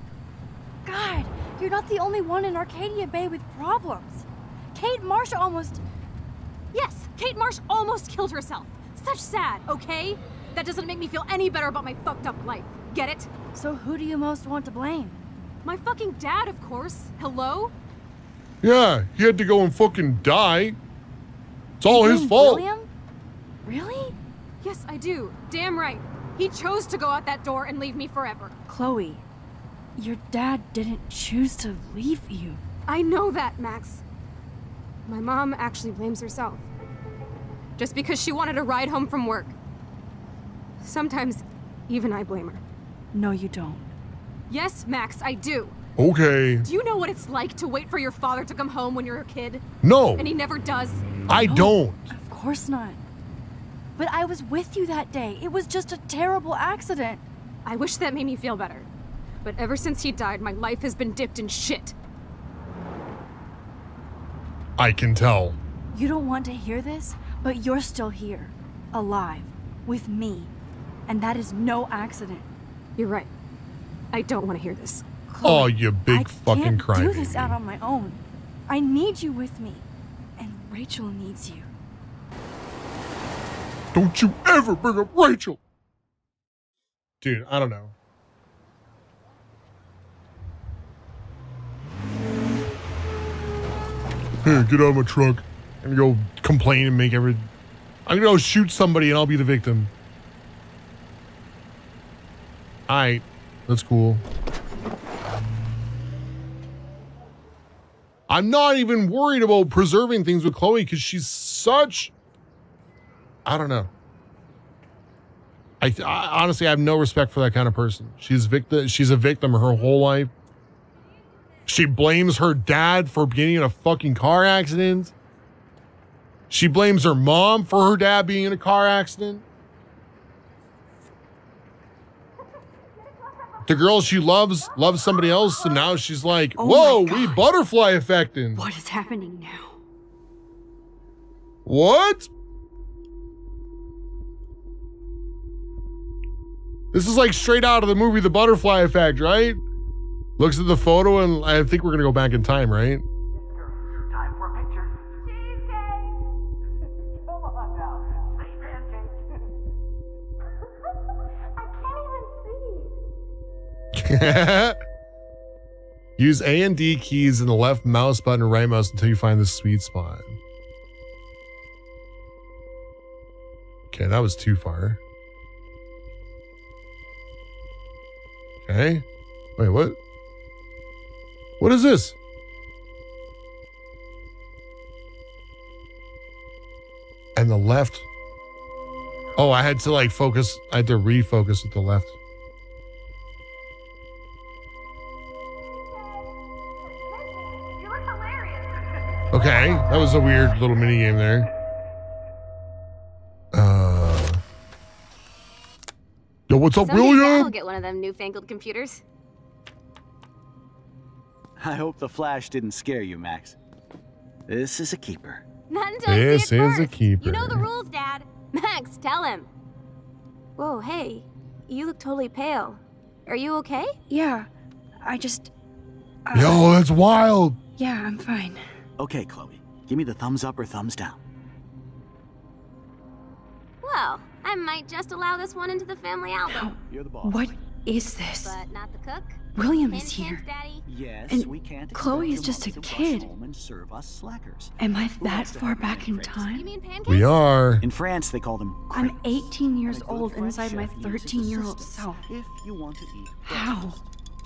God, you're not the only one in Arcadia Bay with problems. Kate Marsh almost... Yes, Kate Marsh almost killed herself. Such sad, okay? That doesn't make me feel any better about my fucked up life. Get it? So who do you most want to blame? My fucking dad, of course. Hello? Yeah, he had to go and fucking die. It's all his fault. William? Really? Yes, I do. Damn right. He chose to go out that door and leave me forever. Chloe, your dad didn't choose to leave you. I know that, Max. My mom actually blames herself. Just because she wanted a ride home from work. Sometimes, even I blame her. No, you don't. Yes, Max, I do. Okay. Do you know what it's like to wait for your father to come home when you're a kid? No. And he never does? I don't. Of course not. But I was with you that day. It was just a terrible accident. I wish that made me feel better. But ever since he died, my life has been dipped in shit. I can tell. You don't want to hear this, but you're still here. Alive. With me. And that is no accident. You're right. I don't want to hear this. Chloe, oh, you big fucking crime. I can't do this out on my own. I need you with me. And Rachel needs you. Don't you ever bring up Rachel. Dude, I don't know. Here, get out of my truck and go complain and make every... I'm gonna go shoot somebody and I'll be the victim. Alright, that's cool. I'm not even worried about preserving things with Chloe because she's such... I don't know. I honestly, I have no respect for that kind of person. She's a victim her whole life. She blames her dad for being in a fucking car accident. She blames her mom for her dad being in a car accident. The girl she loves somebody else, and now she's like, whoa, we butterfly effecting. What is happening now? What? This is like straight out of the movie The Butterfly Effect, right? Looks at the photo, and I think we're going to go back in time, right? Time for a picture. Cheesecake! Come on now. Say pancake. I can't even see. Use A and D keys and the left mouse button and right mouse until you find the sweet spot. Okay, that was too far. Okay. Wait, what? What is this? And the left. Oh, I had to like focus. I had to refocus with the left. You look hilarious. Okay, that was a weird little mini game there. Yo, what's up, William? I'll get one of them newfangled computers. I hope the flash didn't scare you, Max. This is a keeper. Not until this is a keeper. You know the rules, Dad. Max, tell him. Whoa, hey. You look totally pale. Are you okay? Yeah. I just... Yo, that's wild. Yeah, I'm fine. Okay, Chloe. Give me the thumbs up or thumbs down. Well, I might just allow this one into the family album. You're the boss. What is this? But not the cook. William is here. Daddy. Yes, and we can't. Chloe is just a kid. And serve us slackers. Am I that far back in time? You mean pancakes? We are. In France, they call them crepes. I'm 18 years old inside my 13-year-old self. If you want to eat. How?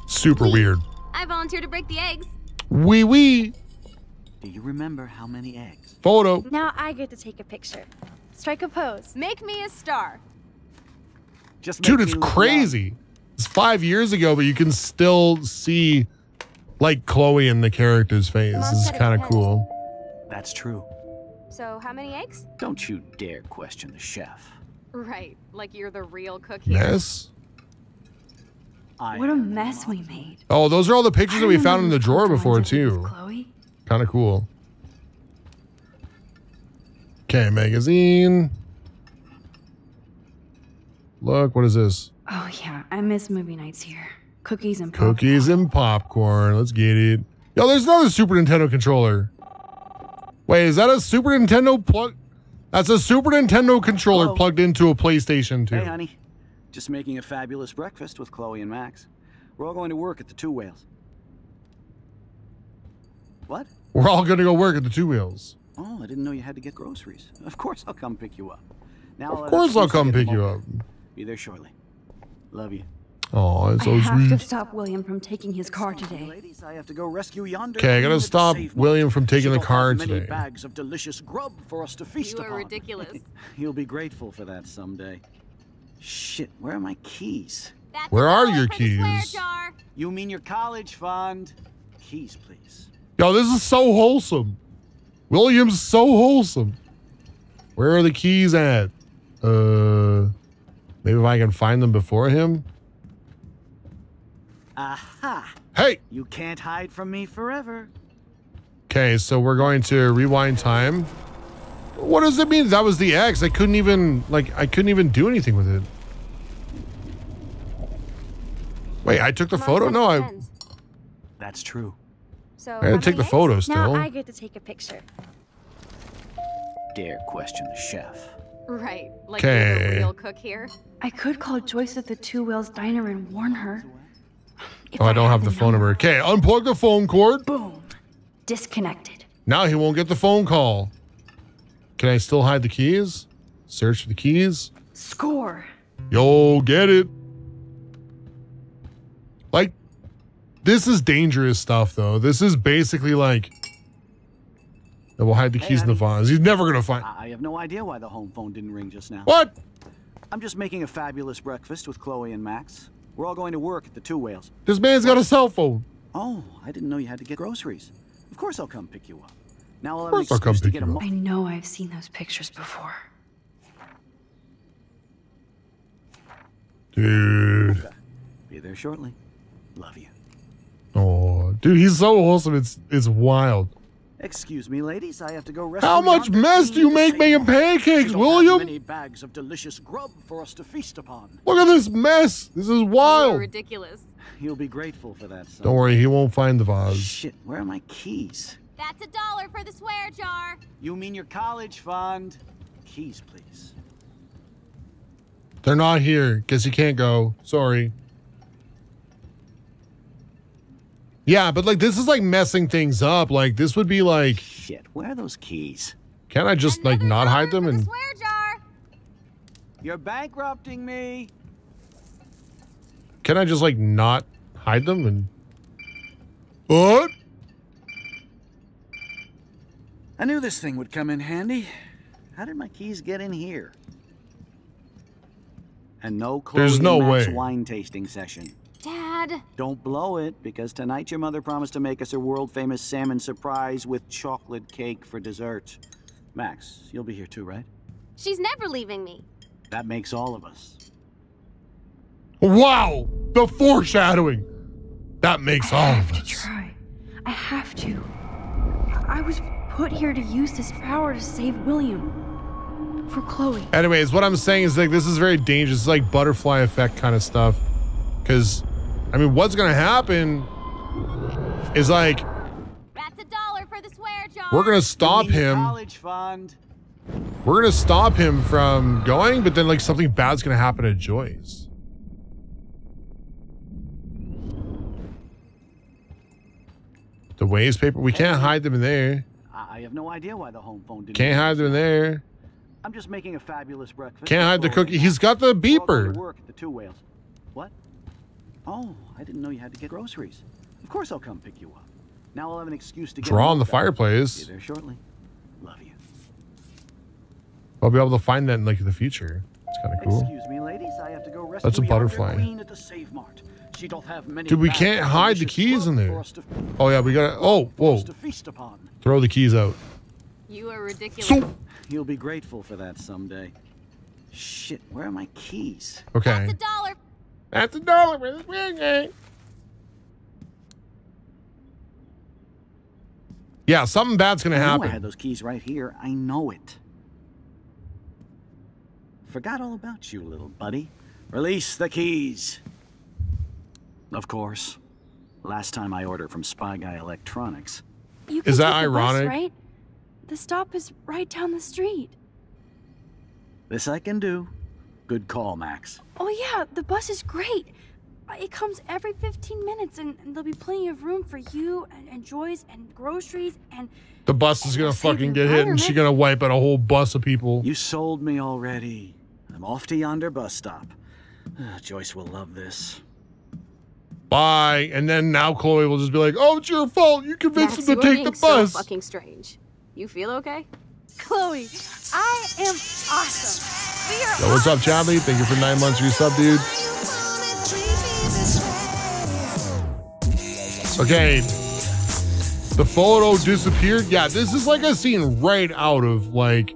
Super weird. I volunteer to break the eggs. Oui. Do you remember how many eggs? Photo. Now I get to take a picture. Strike a pose. Make me a star. Just dude, it's crazy. It's 5 years ago, but you can still see like Chloe in the character's face. It's kind of cool. That's true. So how many eggs? Don't you dare question the chef. Right, like you're the real cook here. Yes. What a mess we made. Oh, those are all the pictures that we found in the drawer before too. Chloe. Kind of cool. Okay, magazine. Look, what is this? Oh, yeah. I miss movie nights here. Cookies and popcorn. Cookies and popcorn. Let's get it. Yo, there's another Super Nintendo controller. Wait, is that a Super Nintendo plug? That's a Super Nintendo controller plugged into a PlayStation 2. Hey, honey. Just making a fabulous breakfast with Chloe and Max. We're all going to work at the Two Whales. What? We're all going to go work at the Two Whales. Oh, I didn't know you had to get groceries. Of course I'll come pick you up. Now, of course I'll come pick you up. Be there shortly. Love you. Oh, it's so sweet. I have to stop William from taking his car today. Ladies, I have to go rescue yonder. Okay, I gotta stop William from taking the car today. Many bags of delicious grub for us to feast upon. You are ridiculous. You'll be grateful for that someday. Shit, where are my keys? Where are your keys? You mean your college fund? Keys, please. Yo, this is so wholesome. William's so wholesome. Where are the keys at? Maybe if I can find them before him. Aha. Hey! You can't hide from me forever. Okay, so we're going to rewind time. What does it mean? That was the X. I couldn't even, like, I couldn't even do anything with it. Wait, I took the photo? No, I... That's true. So I had to take the photo still. Now I get to take a picture. Dare question the chef. Right. Like you're the real cook here. I could call Joyce at the Two Whales Diner and warn her. If I don't have the phone number. Okay, unplug the phone cord. Boom. Disconnected. Now he won't get the phone call. Can I still hide the keys? Search for the keys. Score. Yo, get it. Like, this is dangerous stuff, though. This is basically like... We'll hide the keys in the vase. He's never going to find... I have no idea why the home phone didn't ring just now. What? I'm just making a fabulous breakfast with Chloe and Max. We're all going to work at the Two Whales. This man's got a cell phone. Oh, I didn't know you had to get groceries. Of course I'll come pick you up. Now I'll have an excuse to get them. I know I've seen those pictures before. Dude. Okay. Be there shortly. Love you. Oh, dude, he's so wholesome. It's wild. Excuse me, ladies. I have to go rescue. How much mess do you make making pancakes, William? Many bags of delicious grub for us to feast upon. Look at this mess. This is wild. You're ridiculous. You'll be grateful for that. Son. Don't worry, he won't find the vase. Shit, where are my keys? That's $1 for the swear jar. You mean your college fund? Keys, please. They're not here. Guess you can't go. Sorry. Yeah, but like this is like messing things up. Like this would be like shit. Where are those keys? Can't I just like not hide them and swear jar? You're bankrupting me. Can I just like not hide them and what? I knew this thing would come in handy. How did my keys get in here? And no Chloe There's no Max way. Wine tasting session. Dad. Don't blow it, because tonight your mother promised to make us a world-famous salmon surprise with chocolate cake for dessert. Max, you'll be here too, right? She's never leaving me. That makes all of us. Wow! The foreshadowing! That makes all of us. I have to try. I have to. I was put here to use this power to save William. For Chloe. Anyways, what I'm saying is like this is very dangerous. It's like butterfly effect kind of stuff. Because... I mean, what's gonna happen is like that's $1 for the swear jar. We're gonna stop him. College fund. We're gonna stop him from going, but then like something bad's gonna happen to Joyce. The waste paper. We can't hide them in there. I have no idea why the home phone didn't. Can't hide them in there. I'm just making a fabulous breakfast. Can't hide the cookie. He's got the beeper. Work at the Two Whales. What? Oh, I didn't know you had to get groceries. Of course I'll come pick you up. Now I'll have an excuse to get draw on the fireplace. Be there shortly. Love you. I'll be able to find that in like the future. It's kind of cool. Excuse me, ladies. I have to go rescue. That's a butterfly. Queen at the Save Mart. She don't have many. Dude, we can't hide the keys in there. Oh yeah, we gotta. Oh, whoa. Throw the keys out. You are ridiculous. So you'll be grateful for that someday. Shit, where are my keys? Okay. That's $1. That's $1 for this weird game. Yeah, something bad's gonna happen. I had those keys right here. I know it. Forgot all about you, little buddy. Release the keys. Of course. Last time I ordered from Spy Guy Electronics. Is that ironic? Bus, right? The stop is right down the street. This I can do. Good call, Max. Oh yeah, the bus is great. It comes every 15 minutes, and there'll be plenty of room for you and Joyce and groceries and... The bus is gonna fucking get hit, and she's gonna wipe out a whole bus of people. You sold me already. I'm off to yonder bus stop. Joyce will love this. Bye. And then now Chloe will just be like, oh, it's your fault. You convinced Max, him to take the bus. So fucking strange. You feel okay? Chloe, I am awesome. We are awesome. What's up, Chadley? Thank you for 9 months. You sub, dude. Okay. The photo disappeared. Yeah, this is like a scene right out of like...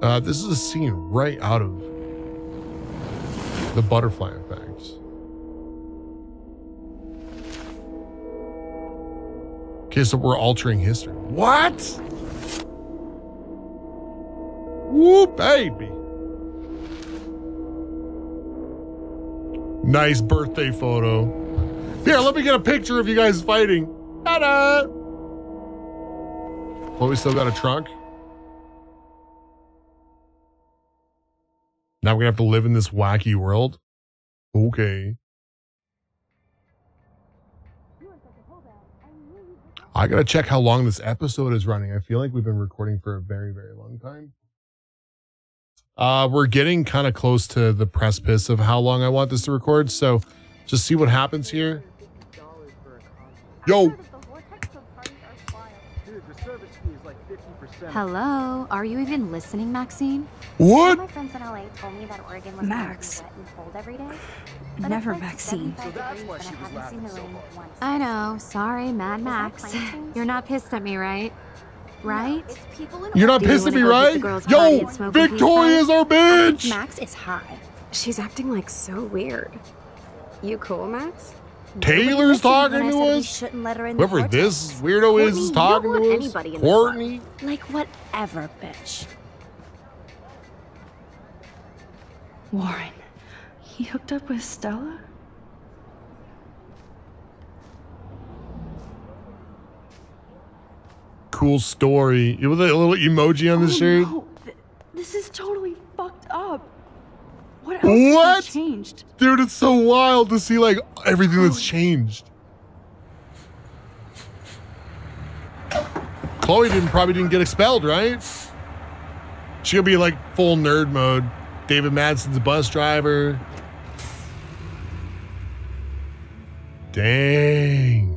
this is a scene right out of The Butterfly Effect. Okay, so we're altering history. What? Woo, baby. Nice birthday photo. Here, let me get a picture of you guys fighting. Ta-da! Chloe still got a trunk. Now we're gonna have to live in this wacky world. Okay. I gotta check how long this episode is running. I feel like we've been recording for a very, very long time. We're getting kind of close to the precipice of how long I want this to record, so just see what happens here. Yo. Hello, are you even listening, Maxine? What? My friends in LA told me that Oregon was Max. And cold every day. Never, Maxine. So that's why she was laughing so hard. I know. Sorry, Mad Max. You're not pissed at me, right? Right? You're not pissed at me, right? Yo, Victoria's our bitch. Max is high. She's acting like so weird. You cool, Max? Taylor's talking to us. Whoever this weirdo is talking to us. Courtney. Like whatever, bitch. Warren, he hooked up with Stella? Cool story. It was a little emoji on the shirt. No. This is totally fucked up. What else has changed? Dude, it's so wild to see like everything that's changed. Chloe probably didn't get expelled, right? She'll be like full nerd mode. David Madsen's a bus driver. Dang.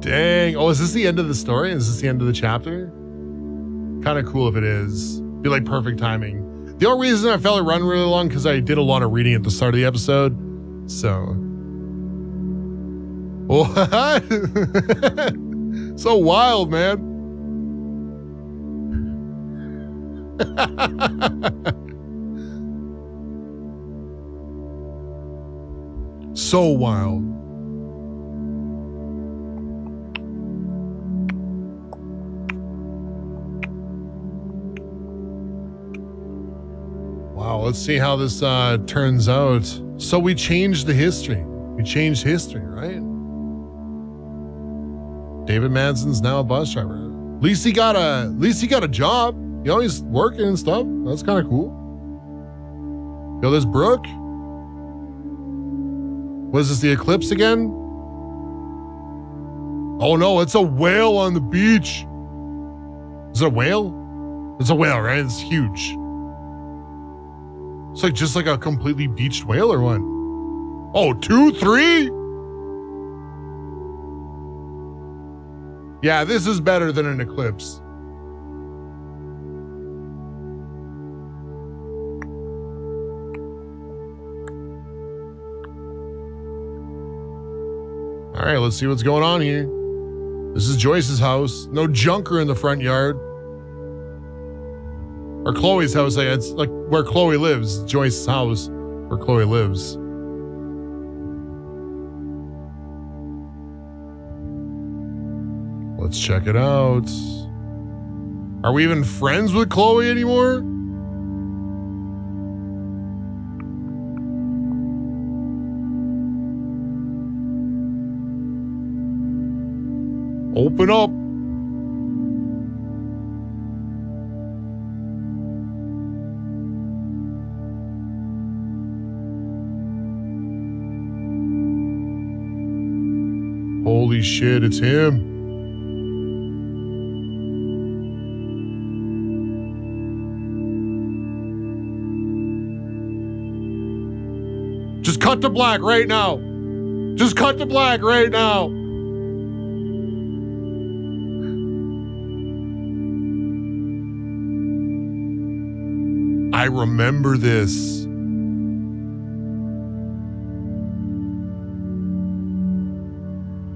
Dang. Oh, is this the end of the story? Is this the end of the chapter? Kind of cool if it is. Be like perfect timing. The only reason I felt it run really long because I did a lot of reading at the start of the episode. So. What? So wild, man. So wild. Wow, let's see how this turns out. So we changed the history. We changed history, right? David Madsen's now a bus driver. At least he got a job. You know, he's working and stuff. That's kind of cool. Yo, there's Brooke. Was this the eclipse again? Oh no, it's a whale on the beach. Is it a whale? It's a whale, right? It's huge. It's like just like a completely beached whale or what? Oh, 2, 3? Yeah, this is better than an eclipse. All right, let's see what's going on here. This is Joyce's house. No junker in the front yard. Or Chloe's house. It's like where Chloe lives. Joyce's house where Chloe lives. Let's check it out. Are we even friends with Chloe anymore? Open up. Holy shit, it's him. Just cut to black right now. Just cut to black right now. I remember this.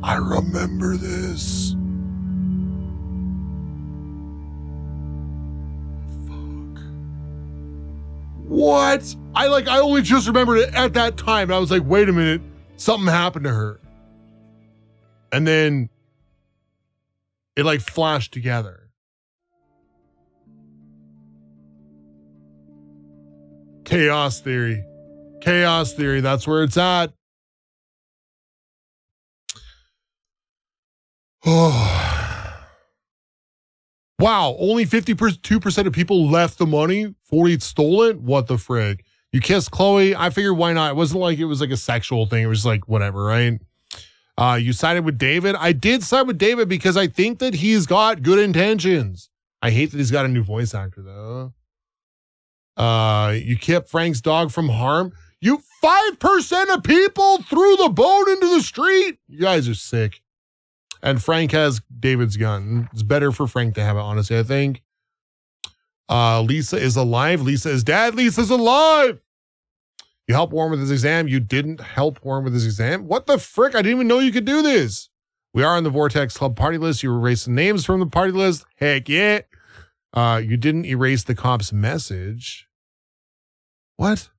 I remember this. Fuck. What? I only just remembered it at that time. I was like, wait a minute, something happened to her. And then it like flashed together. Chaos theory. Chaos theory. That's where it's at. Oh. Wow. Only 52% of people left the money. 40 stole it. What the frig? You kissed Chloe. I figured why not? It wasn't like it was like a sexual thing. It was just like whatever, right? You sided with David. I did side with David because I think that he's got good intentions. I hate that he's got a new voice actor though. You kept Frank's dog from harm. You 5% of people threw the bone into the street. You guys are sick. And Frank has David's gun. It's better for Frank to have it, honestly, I think. Lisa is alive. Lisa is dead. Lisa's alive. You helped Warren with his exam. You didn't help Warren with his exam. What the frick? I didn't even know you could do this. We are on the Vortex Club party list. You erased the names from the party list. Heck yeah. You didn't erase the cop's message. What?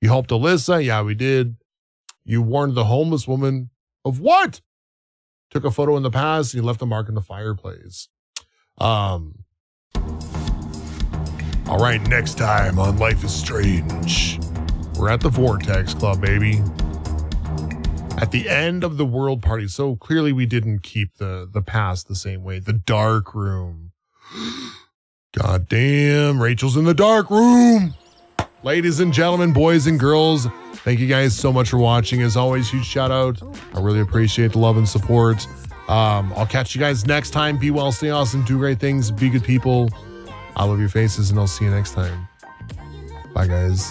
You helped Alyssa? Yeah, we did. You warned the homeless woman of what? Took a photo in the past. And you left a mark in the fireplace. All right, next time on Life is Strange. We're at the Vortex Club, baby. At the end of the world party. So clearly we didn't keep the past the same way. The dark room. God damn, Rachel's in the dark room. Ladies and gentlemen, boys and girls, thank you guys so much for watching. As always, huge shout out. I really appreciate the love and support. I'll catch you guys next time. Be well, stay awesome, do great things, be good people. I love your faces, and I'll see you next time. Bye, guys.